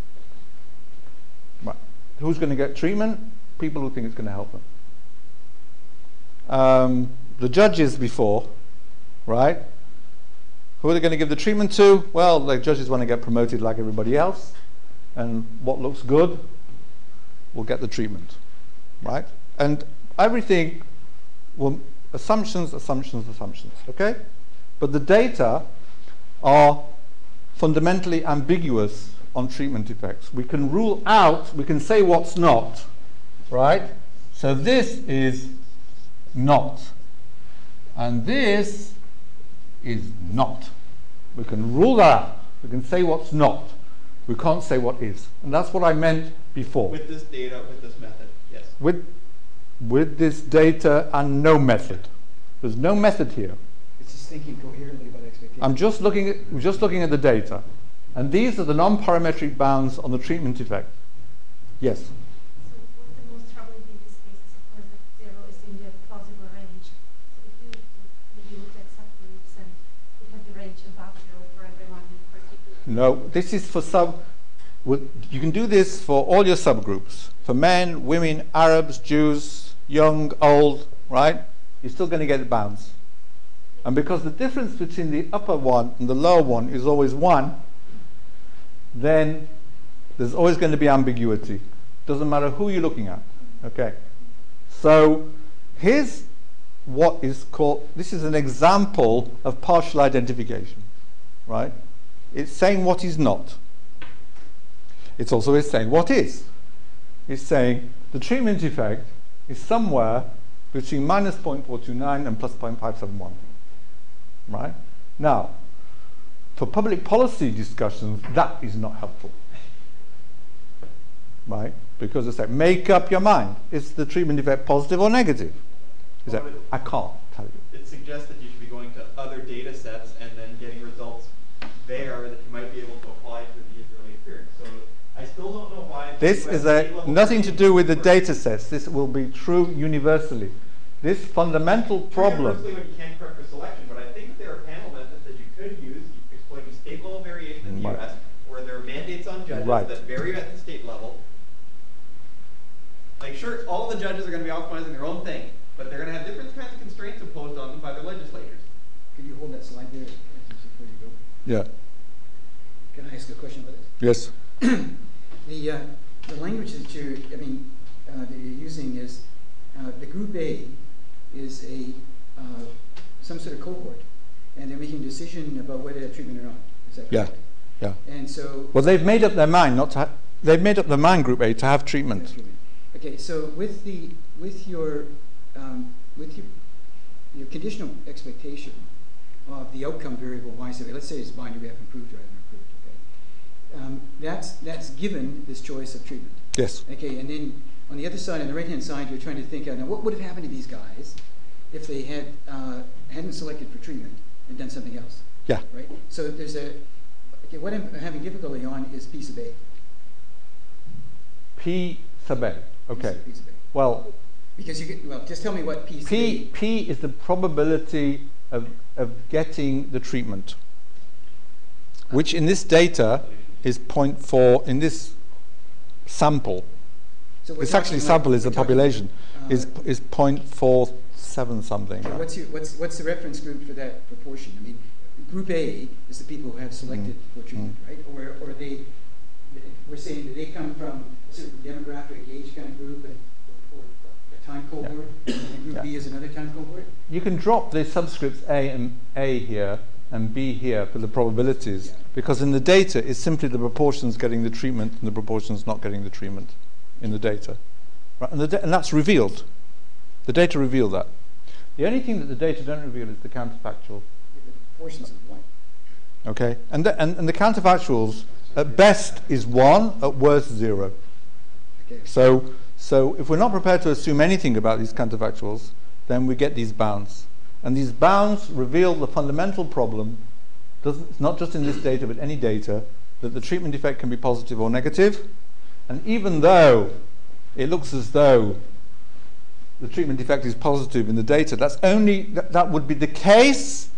Right. Who's going to get treatment? People who think it's going to help them. Um, the judges before, right? Who are they going to give the treatment to? Well, the judges want to get promoted like everybody else, and what looks good will get the treatment, right? And everything will assumptions, assumptions, assumptions, okay? But the data are fundamentally ambiguous on treatment effects. We can rule out, we can say what's not, right? So this is not, and this is not. We can rule that out. We can say what's not. We can't say what is. And that's what I meant before. With this data, with this method, yes. With, with this data and no method. There's no method here. It's just thinking coherently about expectations. I'm just looking at, we're just looking at the data. And these are the non-parametric bounds on the treatment effect. Yes? So what's the most troubling in this case is, of course, that zero is in the plausible range. So if you maybe looked at subgroups and you have the range above zero for everyone in particular. No, this is for sub... You can do this for all your subgroups. For men, women, Arabs, Jews, young, old, right? You're still going to get bounds. And because the difference between the upper one and the lower one is always one, then there's always going to be ambiguity. Doesn't matter who you're looking at. Okay. So here's what is called, this is an example of partial identification, right? It's saying what is not. It's also it's saying what is. It's saying the treatment effect is somewhere between minus zero point four two nine and plus zero point five seven one. Right? Now, for public policy discussions, that is not helpful. Right? Because it's like, make up your mind. Is the treatment effect positive or negative? Is that, I can't tell you. It suggests that you should be going to other data sets and then getting results there that you might be able to apply to the Israeli experience. So I still don't know why. This is a, nothing to do with the data sets. This will be true universally. This fundamental problem. Universally, you can't correct for selection, but I think there are panel methods that you could use explaining state level variation in the right. U S, where there are mandates on judges right. that vary at the state level. Like, sure, all the judges are going to be optimizing their own thing, but they're going to have different kinds of constraints imposed on them by their legislators. Could you hold that slide there before you go? Yeah. Can I ask a question about this? Yes. The, uh, the language that you're, I mean, uh, that you're using is uh, the group A is a uh, some sort of cohort, and they're making a decision about whether to have treatment or not. Is that correct? Yeah, yeah. And so, well, they've made up their mind not to. Ha they've made up their mind, group A, to have treatment. treatment. Okay. So with the with your um, with your your conditional expectation of the outcome variable Y sub A, let's say it's binary, we have improved or haven't improved. Um, that's, that's given this choice of treatment. Yes. Okay, and then on the other side, on the right-hand side, you're trying to think, now what would have happened to these guys if they had, uh, hadn't selected for treatment and done something else? Yeah. Right? So there's a, okay, what I'm having difficulty on is P sub A. P sub A, okay. P sub A. Well, because you could, well, just tell me what P sub A is. P is the probability of, of getting the treatment, um, which in this data, is zero point four in this sample. So it's actually sample is the population. Uh, is is zero point four seven something. Right? What's your, what's what's the reference group for that proportion? I mean, group A is the people who have selected mm. for treatment, mm. right? Or or they, we're saying that they come from a certain demographic age kind of group and or, or a time cohort, yeah. and group yeah. B is another time cohort. You can drop the subscripts A and A here. And B here for the probabilities, yeah. because in the data it's simply the proportions getting the treatment and the proportions not getting the treatment in the data. Right? And, the da and that's revealed. The data reveal that. The only thing that the data don't reveal is the counterfactual. Yeah, the proportions of one. Okay, and the, and, and the counterfactuals at best is one, at worst zero. Okay. So, so if we're not prepared to assume anything about these counterfactuals, then we get these bounds. And these bounds reveal the fundamental problem, doesn't, not just in this data but any data, that the treatment effect can be positive or negative. And even though it looks as though the treatment effect is positive in the data, that's only, that, that would be the case.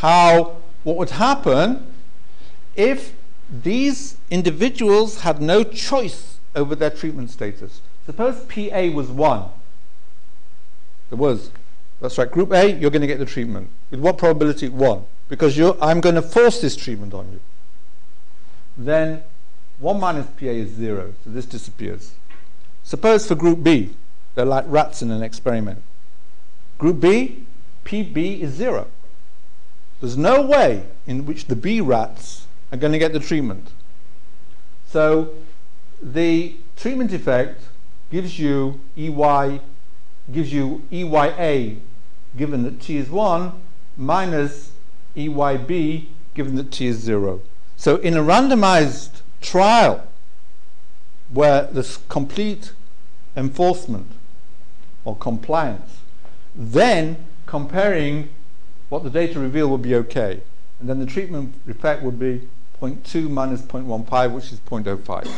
How, what would happen if these individuals had no choice over their treatment status? Suppose P A was one. There was. That's right. Group A, you're going to get the treatment. With what probability? One. Because you're, I'm going to force this treatment on you. Then one minus P A is zero. So this disappears. Suppose for group B, they're like rats in an experiment. Group B, P B is zero. There's no way in which the B rats are going to get the treatment. So the treatment effect gives you E Y, gives you E Y A given that T is one, minus E Y B given that T is zero. So in a randomized trial where there's complete enforcement or compliance, then comparing what the data reveal would be okay. And then the treatment effect would be zero point two minus zero point one five, which is zero point zero five.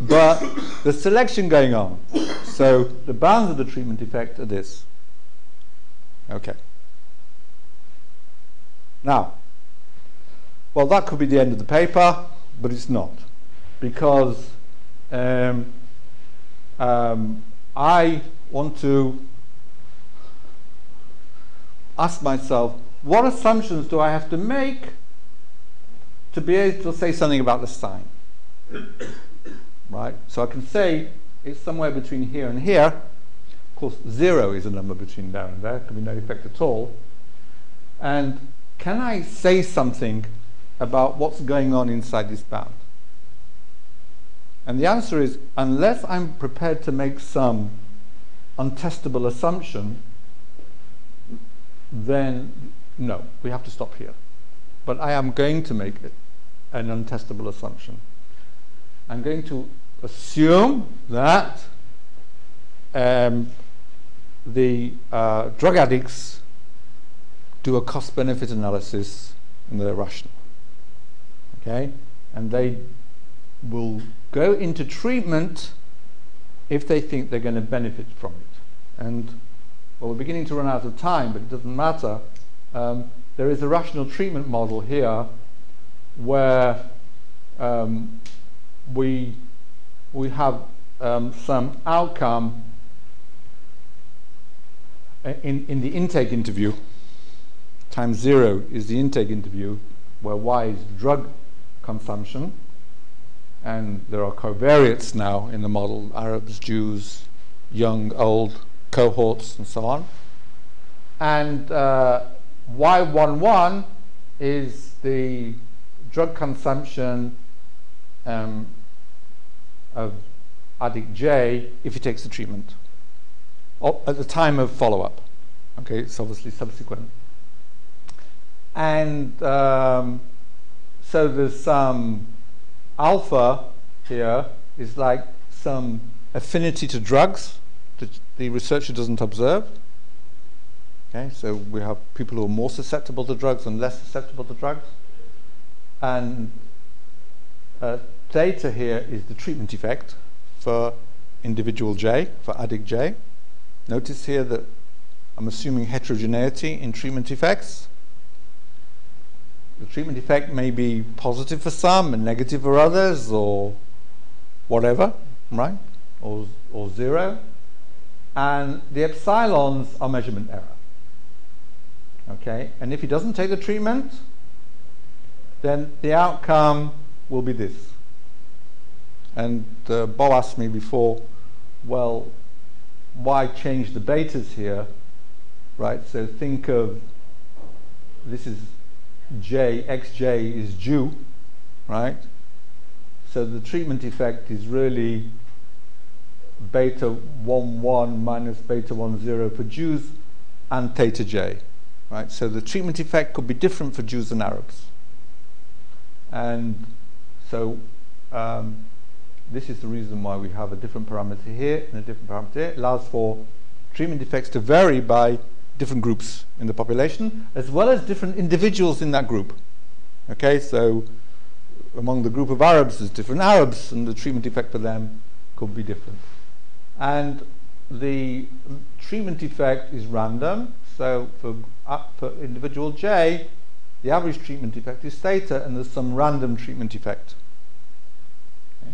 But there's selection going on. So the bounds of the treatment effect are this. Okay. Now, well, that could be the end of the paper, but it's not. Because um, um, I want to ask myself, what assumptions do I have to make to be able to say something about the sign? Right? So I can say it's somewhere between here and here. Of course, zero is a number between there and there. There can be no effect at all. And can I say something about what's going on inside this bound? And the answer is, unless I'm prepared to make some untestable assumption, then no, we have to stop here. But I am going to make it an untestable assumption. I'm going to assume that um, the uh, drug addicts do a cost-benefit analysis and they're rational. Okay? And they will go into treatment if they think they're going to benefit from it. And well, we're beginning to run out of time, but it doesn't matter. Um, there is a rational treatment model here where um, we, we have um, some outcome in, in the intake interview. Time zero is the intake interview, where Y is drug consumption. And there are covariates now in the model: Arabs, Jews, young, old, cohorts, and so on. And uh, Y one one is the drug consumption um, of addict J if he takes the treatment or at the time of follow-up. Okay, it's obviously subsequent. And um, so there's some alpha here, is like some affinity to drugs that the researcher doesn't observe. Okay, so we have people who are more susceptible to drugs and less susceptible to drugs. And uh, theta here is the treatment effect for individual J, for addict J. Notice here that I'm assuming heterogeneity in treatment effects. The treatment effect may be positive for some and negative for others, or whatever, right? Or, or zero. And the epsilons are measurement error. Okay, and if he doesn't take the treatment, then the outcome will be this. And uh, Bob asked me before, well, why change the betas here, right? So think of, this is J, X J is Jew, right? So the treatment effect is really beta one one minus beta one zero for Jews and theta J, right? So the treatment effect could be different for Jews and Arabs. And so um, this is the reason why we have a different parameter here and a different parameter here. It allows for treatment effects to vary by different groups in the population, as well as different individuals in that group. Okay, so among the group of Arabs, there's different Arabs, and the treatment effect for them could be different. And the treatment effect is random, so for, uh, for individual J, the average treatment effect is theta, and there's some random treatment effect. Okay.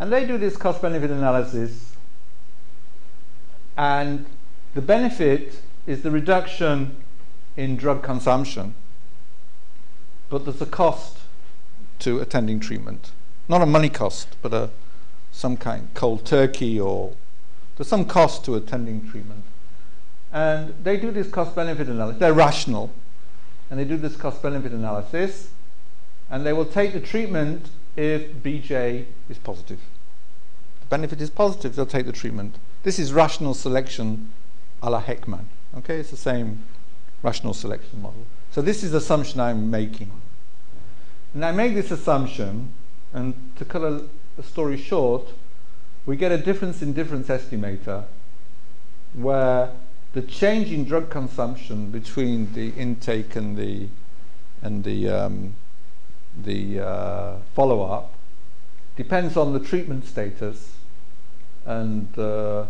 And they do this cost-benefit analysis, and the benefit is the reduction in drug consumption, but there's a cost to attending treatment. Not a money cost, but a some kind cold turkey, or there's some cost to attending treatment. And they do this cost-benefit analysis. They're rational, and they do this cost-benefit analysis, and they will take the treatment if B J is positive. The benefit is positive, they'll take the treatment. This is rational selection a la Heckman. Okay, it's the same rational selection model. So this is the assumption I'm making. And I make this assumption, and to cut a, a story short, we get a difference in difference estimator where the change in drug consumption between the intake and the and the um, the uh, follow-up depends on the treatment status, and uh,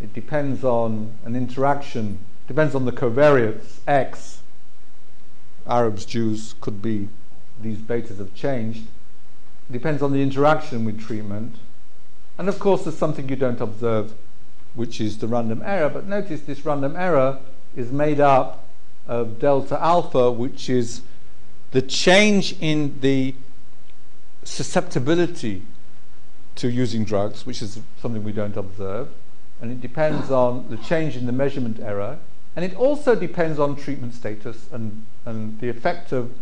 it depends on an interaction, depends on the covariates X. Arabs, Jews could be, these betas have changed, depends on the interaction with treatment. And of course there's something you don't observe, which is the random error, but notice this random error is made up of delta alpha, which is the change in the susceptibility to using drugs, which is something we don't observe, and it depends on the change in the measurement error, and it also depends on treatment status and, and the effect of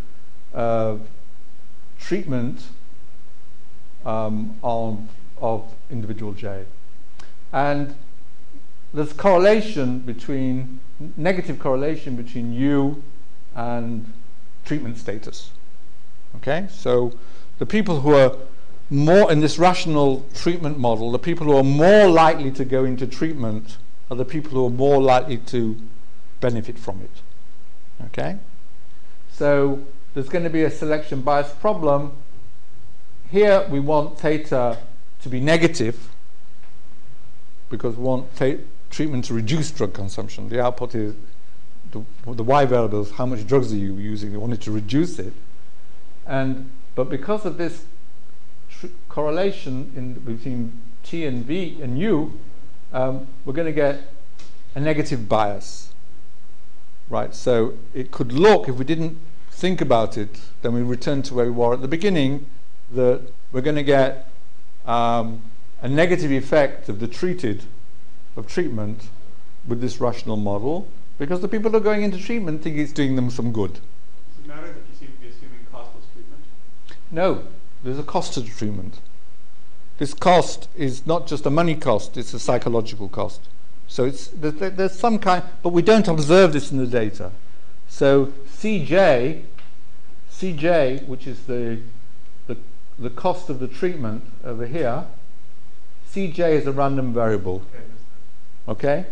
uh, treatment um, on, of individual J. And there's correlation between, negative correlation between U and treatment status. Okay, so the people who are more in this rational treatment model, the people who are more likely to go into treatment are the people who are more likely to benefit from it. Okay, so there's going to be a selection bias problem. Here we want theta to be negative because we want treatment to reduce drug consumption. The output is the, the Y variable is how much drugs are you using. We wanted to reduce it, and but because of this correlation in between T and V and U, um, we're going to get a negative bias, right? So it could look, if we didn't think about it, then we return to where we were at the beginning, that we're going to get um, a negative effect of the treated, of treatment, with this rational model, because the people who are going into treatment think it's doing them some good. Does it matter that you seem to be assuming costless treatment? No. There's a cost to the treatment. This cost is not just a money cost, it's a psychological cost. So it's, there's, there's some kind, but we don't observe this in the data. So C J, C J, which is the, the, the cost of the treatment over here, C J is a random variable. Okay?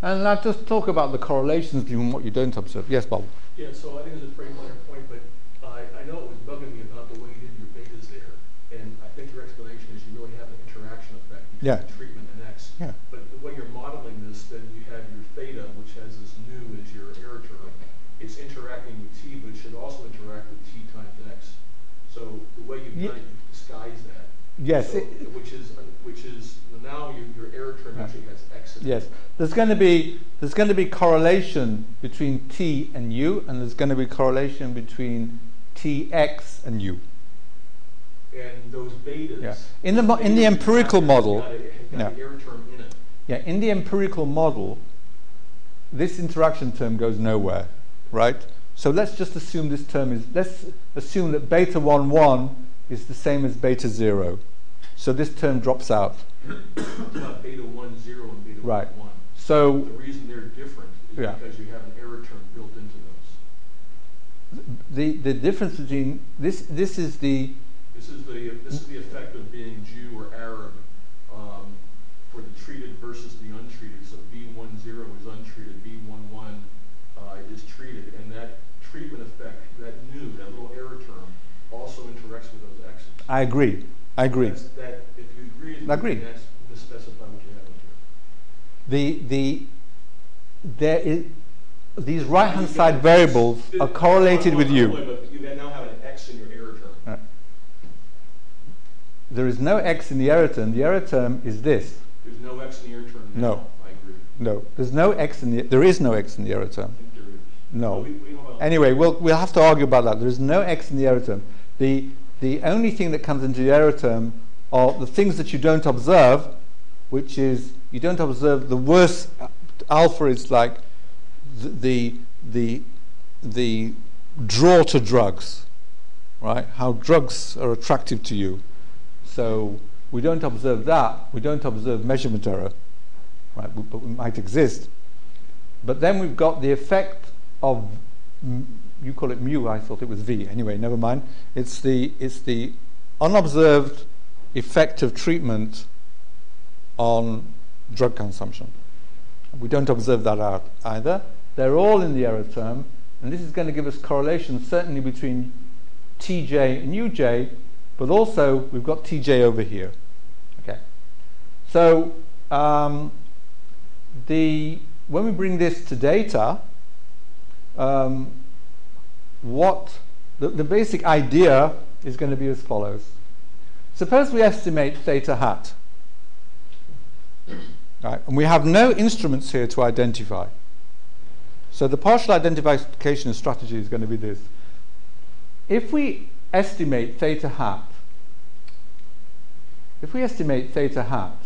And I'll just talk about the correlations between what you don't observe. Yes, Bob? Yeah, so I think there's a pretty minor point, but I, I know it was bugging me about the way you did your betas there, and I think your explanation is you really have an interaction effect between yeah. treatment and X. Yeah. But the way you're modeling this, then you have your theta, which has this nu as your error term. It's interacting with T, but it should also interact with T times X. So the way you've done it, you disguise that. Yes. So, it, which is which is now you, your error term actually has X in it. Yes. There's going to be there's going to be correlation between T and U, and there's going to be correlation between T X and U. And those betas. Yeah. In the in the empirical model. Got it, got yeah. an error term in it. Yeah. In the empirical model, this interaction term goes nowhere, right? So let's just assume this term is. Let's assume that beta one one is the same as beta zero. So this term drops out. About beta one zero and beta right. one one. So the reason they're different is yeah. because you have an error term built into those. The the difference between this this is the this is the this is the effect of being Jew or Arab um, for the treated versus the untreated. So B one zero is untreated, B one I agree. I agree. That's, that, if you agree, I agree. That's the specified what you have in here. The, the, there is, these right-hand side variables this, are correlated with you. But you now have an x in your error term. Right. There is no x in the error term. The error term is this. There's no x in the error term. Now. No. I agree. No. There's no x in the. There is no x in the error term. I think there is. No. We, we anyway, we'll we'll have to argue about that. There is no x in the error term. The the only thing that comes into the error term are the things that you don't observe, which is you don't observe the worst. Alpha is like the the the draw to drugs, right? How drugs are attractive to you. So we don't observe that. We don't observe measurement error, right? We, but we might exist. But then we've got the effect of m you call it mu. I thought it was v. Anyway, never mind. It's the it's the unobserved effect of treatment on drug consumption. We don't observe that out either. They're all in the error term, and this is going to give us correlation certainly between T J and U J, but also we've got T J over here. Okay. So um, the when we bring this to data, um, what the, the basic idea is going to be as follows. Suppose we estimate theta hat. Right. And we have no instruments here to identify. So the partial identification strategy is going to be this. If we estimate theta hat, if we estimate theta hat,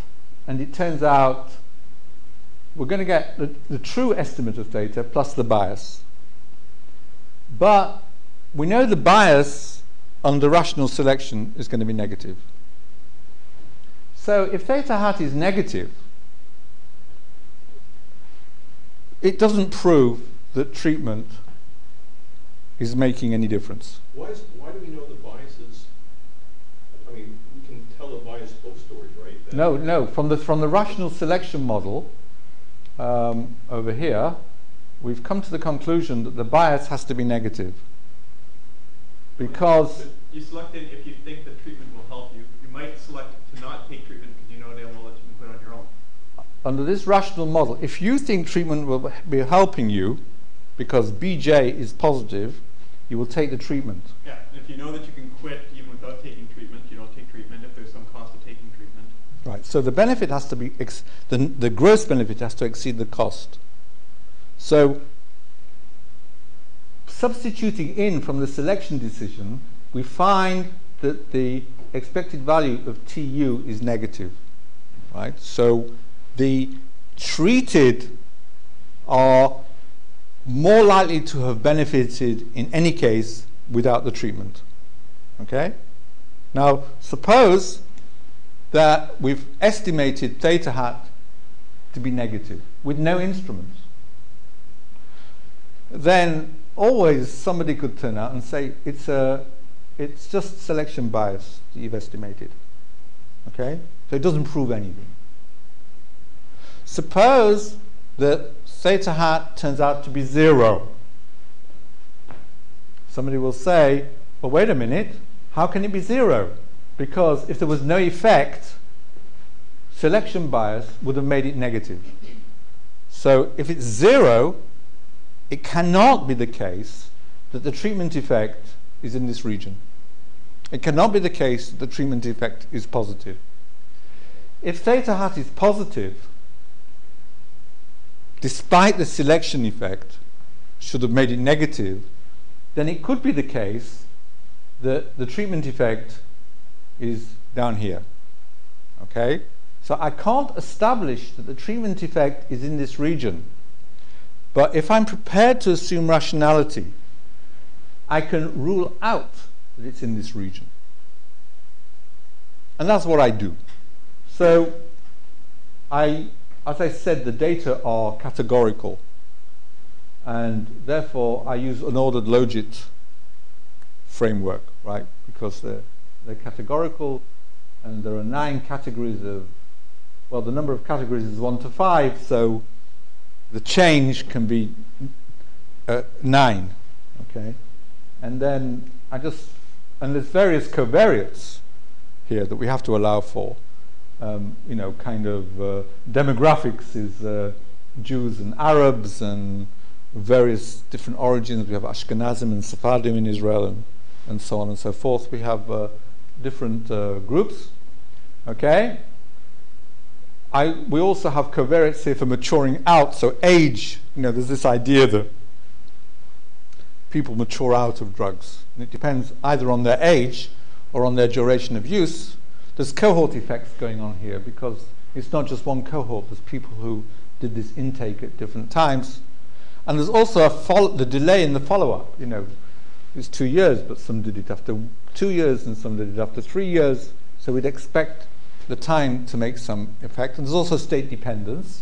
and it turns out we're going to get the, the true estimate of theta plus the bias. But we know the bias under rational selection is going to be negative. So if theta hat is negative, it doesn't prove that treatment is making any difference. Why, is, why do we know the biases? I mean, we can tell the bias both stories, right? That no, no. From the from the rational selection model um, over here, we've come to the conclusion that the bias has to be negative because but you selected if you think the treatment will help you. You might select to not take treatment because you know damn well that you can put on your own. Under this rational model, if you think treatment will be helping you because B J is positive, you will take the treatment. Yeah, if you know that you can quit even without taking treatment, you don't take treatment if there's some cost of taking treatment. Right, so the benefit has to be, ex the, the gross benefit has to exceed the cost. So, substituting in from the selection decision, we find that the expected value of T U is negative, right? So, the treated are more likely to have benefited in any case without the treatment. Okay? Now, suppose that we've estimated theta hat to be negative with no instruments. Then always somebody could turn out and say it's a it's just selection bias that you've estimated. Okay? So it doesn't prove anything. Suppose that theta hat turns out to be zero. Somebody will say, well, wait a minute, how can it be zero? Because if there was no effect, selection bias would have made it negative. So if it's zero, it cannot be the case that the treatment effect is in this region. It cannot be the case that the treatment effect is positive. If theta hat is positive, despite the selection effect, should have made it negative, then it could be the case that the treatment effect is down here. Okay? So I can't establish that the treatment effect is in this region. But if I'm prepared to assume rationality, I can rule out that it's in this region. And that's what I do. So I... as I said, the data are categorical, and therefore I use unordered logit framework, right? Because they're, they're categorical, and there are nine categories of, well, the number of categories is one to five, so the change can be uh, nine, okay? And then I just, and there's various covariates, here that we have to allow for. Um, you know, kind of uh, demographics is uh, Jews and Arabs and various different origins. We have Ashkenazim and Sephardim in Israel, and, and so on and so forth. We have uh, different uh, groups. Okay. I, we also have covariates here for maturing out. So age, you know, there's this idea that people mature out of drugs. And it depends either on their age or on their duration of use. There's cohort effects going on here because it's not just one cohort. There's people who did this intake at different times. And there's also a follow the delay in the follow-up. You know, it's two years, but some did it after two years and some did it after three years. So we'd expect the time to make some effect. And there's also state dependence.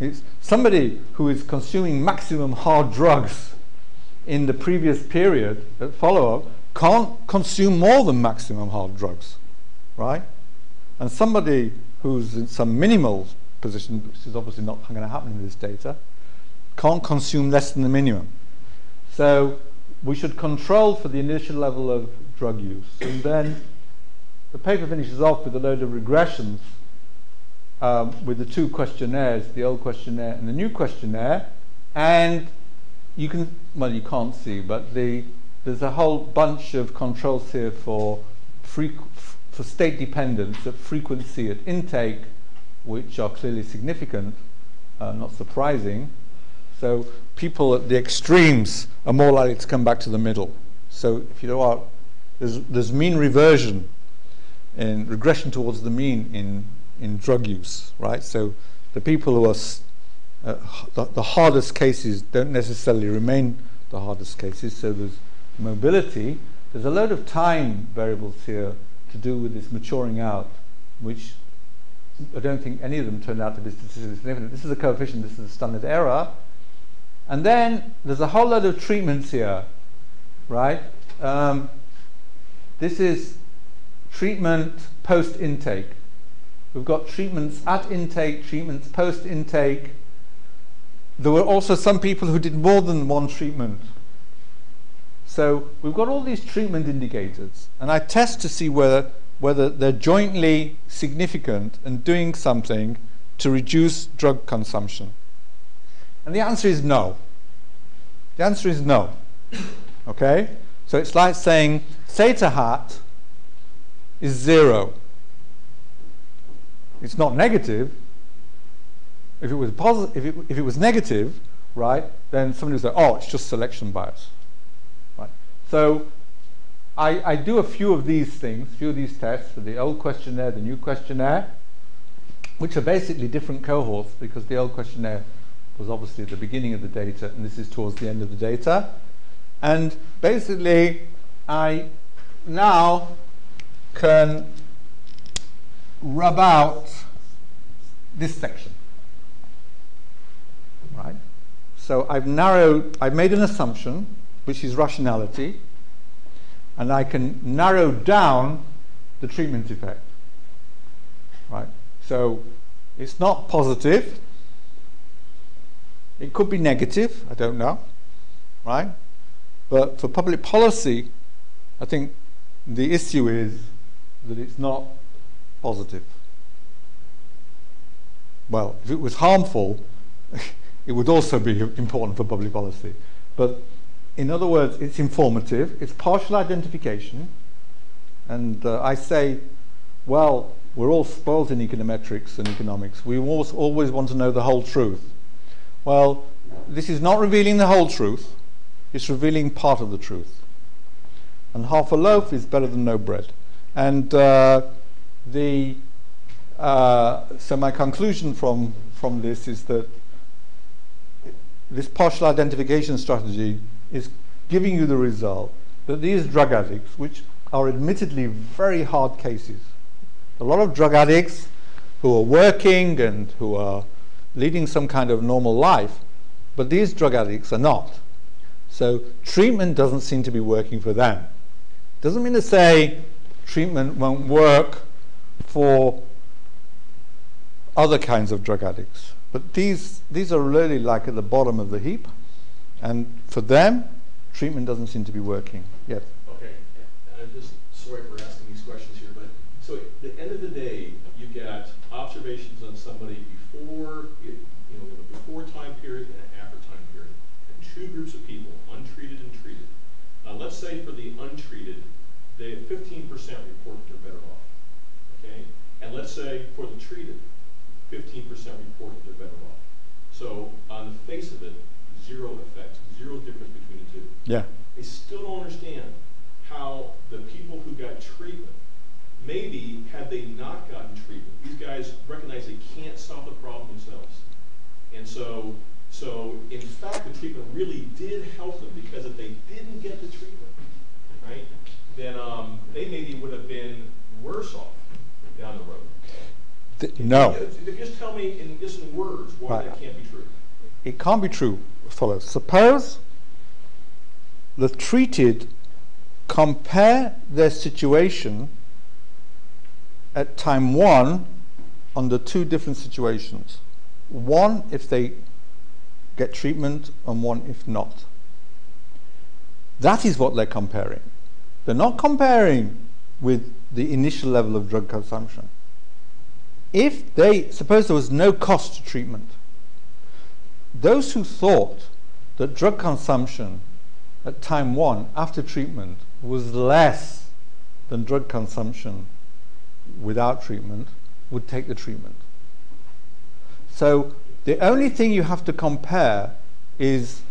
It's somebody who is consuming maximum hard drugs in the previous period at follow-up can't consume more than maximum hard drugs, right? And somebody who's in some minimal position, which is obviously not going to happen in this data, can't consume less than the minimum. So we should control for the initial level of drug use. And then the paper finishes off with a load of regressions um, with the two questionnaires, the old questionnaire and the new questionnaire. And you can, well, you can't see, but the, there's a whole bunch of controls here for, for state dependence at frequency at intake, which are clearly significant, uh, not surprising. So people at the extremes are more likely to come back to the middle. So if you know, there's, there's mean reversion and regression towards the mean in, in drug use, right? So the people who are uh, the, the hardest cases don't necessarily remain the hardest cases. So there's mobility. There's a load of time variables here to do with this maturing out, which I don't think any of them turned out to be statistically significant. This is a coefficient, this is a standard error. And then there's a whole load of treatments here, right? Um, this is treatment post-intake. We've got treatments at intake, treatments post-intake. There were also some people who did more than one treatment. So we've got all these treatment indicators, and I test to see whether, whether they're jointly significant and doing something to reduce drug consumption. And the answer is no. The answer is no. Okay? So it's like saying theta hat is zero. It's not negative. If it was positive, if it, if it was negative, right, then somebody would say, oh, it's just selection bias. Right? So I, I do a few of these things, a few of these tests for the old questionnaire, the new questionnaire, which are basically different cohorts because the old questionnaire was obviously at the beginning of the data, and this is towards the end of the data. And basically, I now can rub out this section, right? So I've narrowed, I've made an assumption, which is rationality, and I can narrow down the treatment effect, right? So it's not positive. It could be negative, I don't know, right? But for public policy, I think the issue is that it's not positive. Well, if it was harmful, it would also be important for public policy. But in other words, it's informative, it's partial identification, and uh, I say, well, we're all spoiled in econometrics and economics. We always, always want to know the whole truth. Well, this is not revealing the whole truth, it's revealing part of the truth. And half a loaf is better than no bread. And uh, the uh, so my conclusion from, from this is that this partial identification strategy is giving you the result that these drug addicts, which are admittedly very hard cases, a lot of drug addicts who are working and who are leading some kind of normal life, but these drug addicts are not. So treatment doesn't seem to be working for them. Doesn't mean to say treatment won't work for other kinds of drug addicts, but these, these are really like at the bottom of the heap, and for them, treatment doesn't seem to be working. Yes? Okay, I'm just sorry for asking these questions here, but at the end of the day, you get observations on somebody before, it, you know, with a before time period and an after time period, and two groups of people, untreated and treated. Uh, let's say for the untreated, they have fifteen percent report that they're better off, okay? And let's say for the treated, fifteen percent report that they're better off. So on the face of it, zero effects, zero difference between the two. Yeah. They still don't understand how the people who got treatment, maybe had they not gotten treatment, these guys recognize they can't solve the problem themselves. And so, so in fact, the treatment really did help them, because if they didn't get the treatment, right, then um, they maybe would have been worse off down the road. Th no. You, just tell me in just in words why right. that can't be true. It can't be true as follows. Suppose the treated compare their situation at time one under two different situations. One if they get treatment and one if not. That is what they're comparing. They're not comparing with the initial level of drug consumption. If they, suppose there was no cost to treatment, those who thought that drug consumption at time one after treatment was less than drug consumption without treatment would take the treatment. So the only thing you have to compare is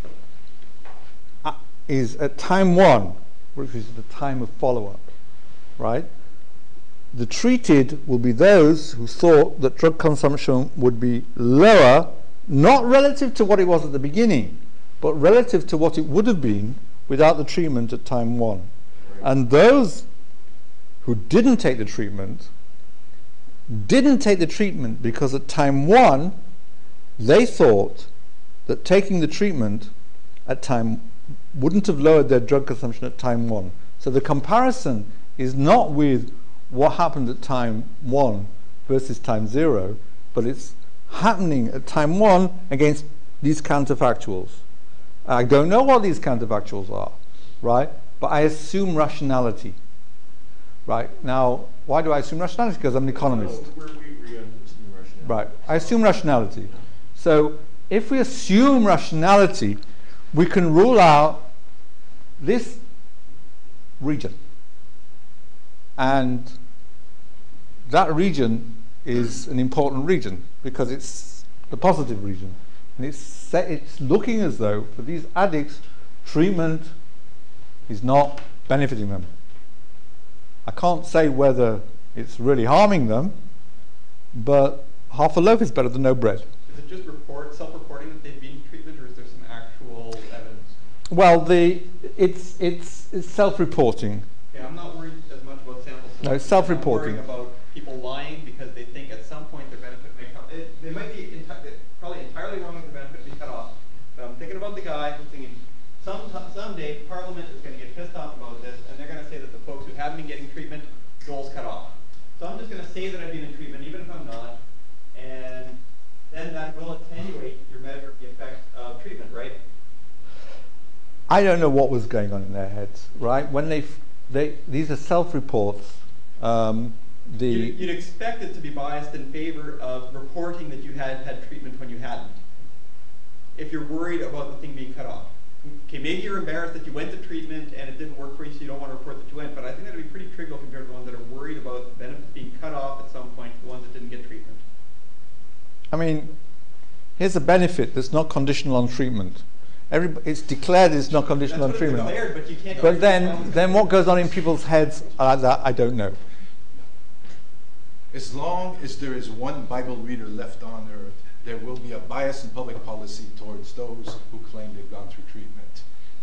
uh, is at time one, which is the time of follow-up, right? The treated will be those who thought that drug consumption would be lower, not relative to what it was at the beginning, but relative to what it would have been without the treatment at time one. Right. And those who didn't take the treatment didn't take the treatment because at time one they thought that taking the treatment at time wouldn't have lowered their drug consumption at time one. So the comparison is not with what happened at time one versus time zero, but it's happening at time one against these counterfactuals. I don't know what these counterfactuals are, right? But I assume rationality, right? Now, why do I assume rationality? Because I'm an economist. No, no, we agree on assuming rationality. Right, I assume rationality. So if we assume rationality, we can rule out this region. And that region is an important region because it's the positive region. And it's, set, it's looking as though for these addicts, treatment is not benefiting them. I can't say whether it's really harming them, but half a loaf is better than no bread. Is it just report, self-reporting that they've been treated, or is there some actual evidence? Well, the, it's, it's, it's self-reporting. Yeah, I'm not worried as much about sample size. No, it's self-reporting. I'm worried about people lying because they think at some point their benefit may come. It, they might be probably entirely wrong if the benefit be cut off. But I'm thinking about the guy who's thinking, some someday Parliament is going to get pissed off about this, and they're going to say that the folks who haven't been getting treatment, goals cut off. So I'm just going to say that I've been in treatment, even if I'm not, and then that will attenuate your measure of the effect of treatment, right? I don't know what was going on in their heads, right? When they They, these are self-reports. Um, the you'd, you'd expect it to be biased in favor of reporting that you had had treatment when you hadn't, if you're worried about the thing being cut off. Okay, maybe you're embarrassed that you went to treatment and it didn't work for you, so you don't want to report that you went, but I think that would be pretty trivial compared to the ones that are worried about the benefits being cut off at some point, the ones that didn't get treatment. I mean, here's a benefit that's not conditional on treatment. Everybody, it's declared it's not conditional on treatment. Declared, but you can't but then, then what goes on in people's heads like that, I don't know. As long as there is one Bible reader left on earth, there will be a bias in public policy towards those who claim they've gone through treatment.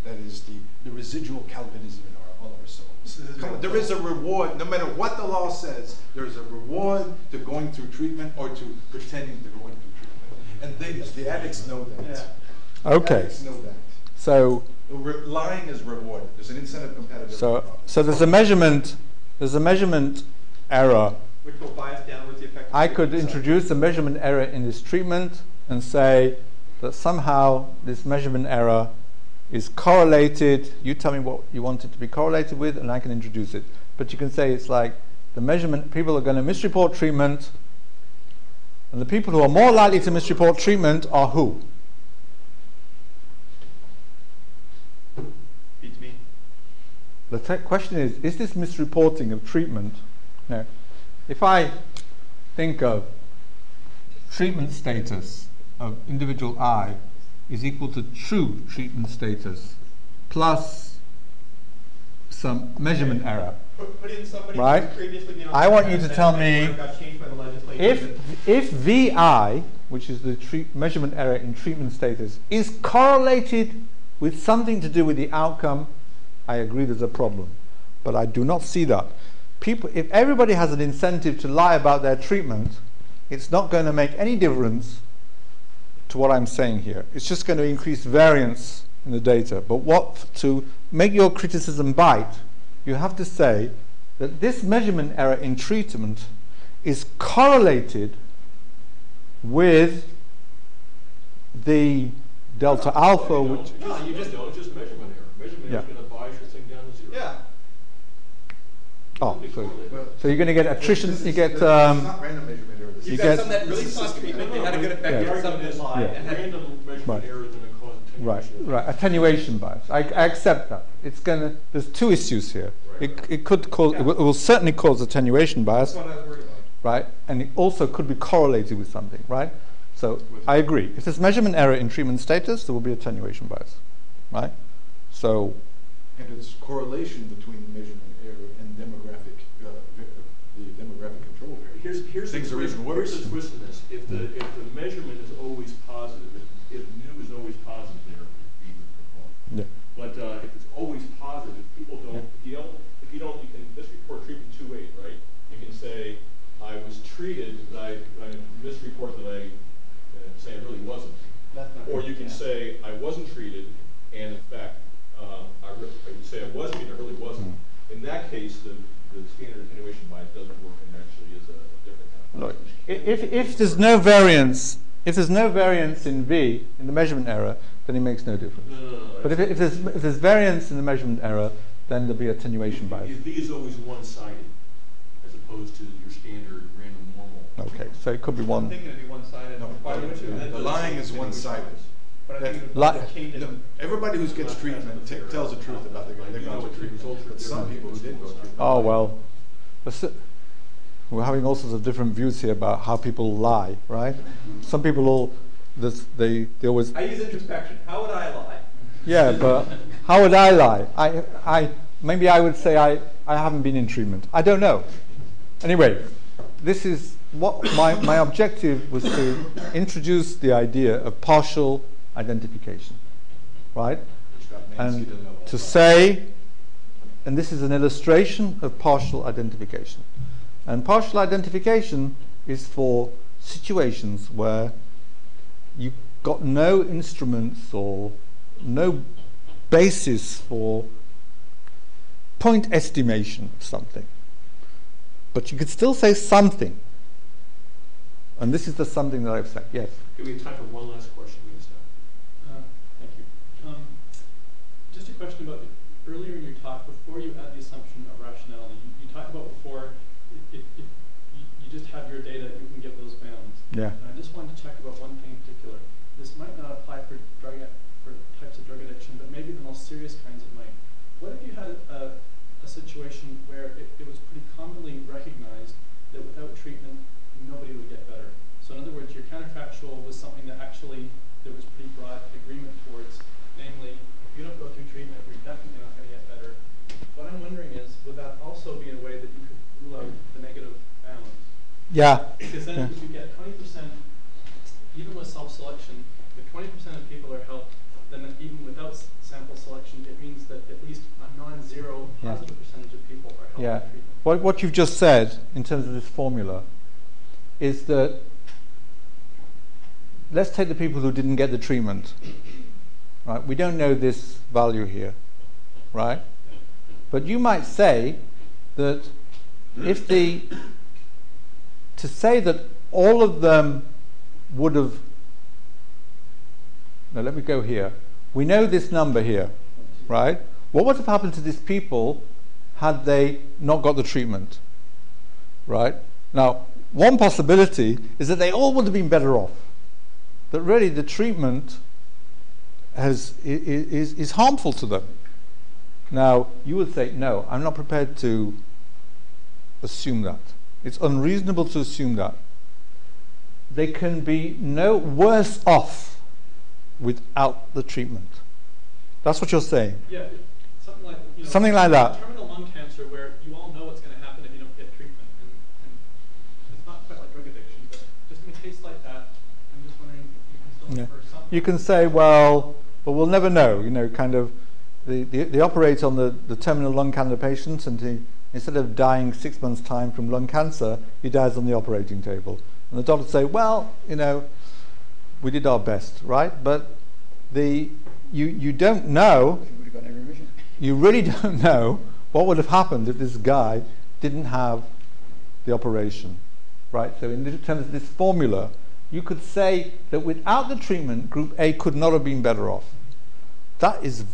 That is the, the residual Calvinism in our, all our souls. There is a reward, no matter what the law says, there is a reward to going through treatment or to pretending they're going through treatment. And they, the addicts know that. Yeah. Okay. Know that. So lying is rewarded. There's an incentive competitive. So so there's a measurement there's a measurement error. Which will bias downwards the effect. I could introduce a measurement error in this treatment and say that somehow this measurement error is correlated. You tell me what you want it to be correlated with and I can introduce it. But you can say it's like the measurement, people are going to misreport treatment, and the people who are more likely to misreport treatment are who? It's me. The question is, is this misreporting of treatment? No. If I think of treatment status of individual I is equal to true treatment status plus some measurement okay. error. Put, put in somebody right? who's previously been on I want you to tell me if if V I, which is the treat measurement error in treatment status, is correlated with something to do with the outcome, I agree there's a problem. But I do not see that. People, if everybody has an incentive to lie about their treatment, it's not going to make any difference to what I'm saying here. It's just going to increase variance in the data. But what to make your criticism bite, you have to say that this measurement error in treatment is correlated with the delta no, alpha, no, which no, you just don't just measurement error. Measurement yeah. error is going to bias your thing down to zero. Yeah. Oh, so, so you're going to get attrition. You get. Um, it's not random measurement error. You, you got get some that really sought treatment. They had a good effect. Yeah. Some of this lie. Yeah. Random measurement right. error is going to cause attenuation. Right, right. Attenuation bias. I, I accept that. It's going to. There's two issues here. Right, it right. it could cause. Yeah. It, will, it will certainly cause attenuation bias. That's what I was worried about. Right, and it also could be correlated with something. Right. So with I agree. If there's measurement error in treatment status, there will be attenuation bias. Right. So. And it's correlation between the measurement error and demographic, uh, the demographic control error. Here's, here's things the, are even worse. Here's the twist in this: if the if the measurement is always positive, if, if nu is always positive, there would be yeah. But uh, if it's always positive, people don't. Yeah. If you don't, if you don't, you can misreport treatment two ways, right? You can say I was treated, but I, I misreport that I uh, say I really wasn't, or you can yeah. say I wasn't treated, and in fact. Um, I, really, I would say I was treated, I really wasn't. Mm. In that case, the, the standard attenuation bias doesn't work and actually is a, a different kind of bias. If, if, if there's no variance, if there's no variance in V, in the measurement error, then it makes no difference. No, no, no, no, but if, if, there's, if there's variance in the measurement error, then there'll be attenuation bias. If V is always one-sided, as opposed to your standard random normal. Okay, so it could be one. I'm thinking it'd be one-sided. No, no, no, no, no. The lying is one-sided. But I think like, no, everybody who gets treatment t tells the truth about their going to treatment, but some people who didn't go through. Oh, well. We're having all sorts of different views here about how people lie, right? Some people all, this, they, they always... I use introspection. How would I lie? Yeah, but how would I lie? I, I, maybe I would say I, I haven't been in treatment. I don't know. Anyway, this is what my, my objective was to introduce the idea of partial identification, right? And to say, and this is an illustration of partial identification. And partial identification is for situations where you've got no instruments or no basis for point estimation of something. But you could still say something. And this is the something that I've said. Yes? Give me time for one last question. Question about the, earlier in your talk, before you add the assumption of rationality, you, you talked about before if, if, if you, you just have your data, you can give those bounds. Yeah. And I just wanted to check about one thing in particular. This might not apply for drug for types of drug addiction, but maybe the most serious kinds it might. What if you had a, a situation where it, it was pretty commonly recognized that without treatment, nobody would get better? So in other words, your counterfactual was something that actually there was pretty broad agreement towards, namely, you don't go through treatment, you're definitely not going to get better. What I'm wondering is, would that also be a way that you could rule out the negative balance? Yeah. Because then yeah. if you get twenty percent, even with self-selection, if twenty percent of people are helped, then even without sample selection, it means that at least a non-zero positive yeah. percentage of people are helped yeah. in treatment. What, what you've just said, in terms of this formula, is that let's take the people who didn't get the treatment. Right, we don't know this value here, right? But you might say that if the, to say that all of them would have, now let me go here. We know this number here, right? What would have happened to these people had they not got the treatment? right? Now, one possibility is that they all would have been better off. That really the treatment has, is, is harmful to them. Now, you would say, no, I'm not prepared to assume that. It's unreasonable to assume that. They can be no worse off without the treatment. That's what you're saying. Yeah, something like, you know, something like that. Terminal lung cancer, where you all know what's going to happen if you don't get treatment, and, and it's not quite like drug addiction, but just in a case like that, I'm just wondering if you can still yeah. refer something. You can say, well, but we'll never know. You know, kind of, they the, the operate on the, the terminal lung cancer patients, and he, instead of dying six months' time from lung cancer, he dies on the operating table. And the doctors say, well, you know, we did our best, right? But the you, you don't know, you really don't know what would have happened if this guy didn't have the operation, right? So in terms of this formula, you could say that without the treatment, group A could not have been better off. That is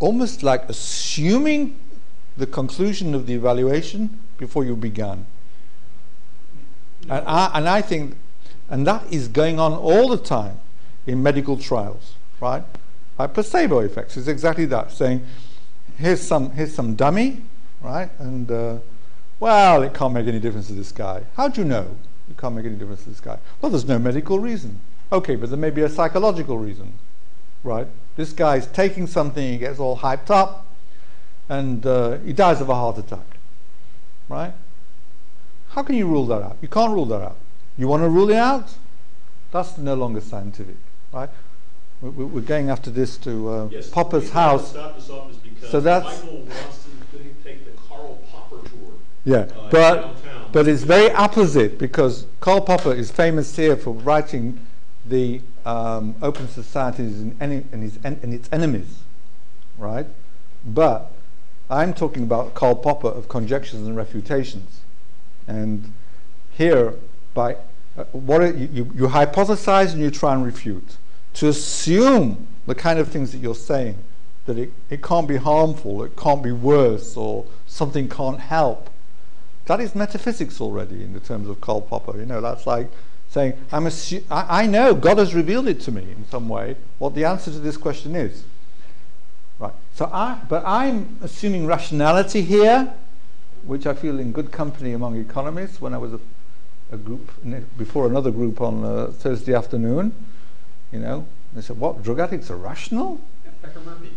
almost like assuming the conclusion of the evaluation before you began. And I, and I think, and that is going on all the time in medical trials, right? Like placebo effects is exactly that, saying, here's some, here's some dummy, right? And, uh, well, it can't make any difference to this guy. How do you know it can't make any difference to this guy? Well, there's no medical reason. Okay, but there may be a psychological reason, right? This guy's taking something, he gets all hyped up, and uh, he dies of a heart attack, right? How can you rule that out? You can't rule that out. You want to rule it out? That's no longer scientific, right? We're, we're going after this to uh, yes, Popper's house. So that's Michael wants to take the Karl Popper tour. Yeah, uh, but but it's very opposite, because Karl Popper is famous here for writing the um, Open Societies and, en and, his en and its enemies, right? But I'm talking about Karl Popper of Conjectures and Refutations. And here, by uh, what it, you, you hypothesize and you try and refute. To assume the kind of things that you're saying, that it, it can't be harmful, it can't be worse, or something can't help, that is metaphysics already in the terms of Karl Popper. You know, that's like saying, I'm assu I, I know, God has revealed it to me in some way, what the answer to this question is. Right. So I, but I'm assuming rationality here, which I feel in good company among economists. When I was a, a group, before another group on uh, Thursday afternoon, you know, they said, what, drug addicts are rational? Yeah, Becker, Murphy.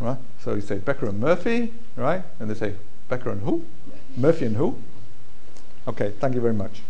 Right, so you say Becker and Murphy, right? And they say, Becker and who? Yeah. Murphy and who? Okay, thank you very much.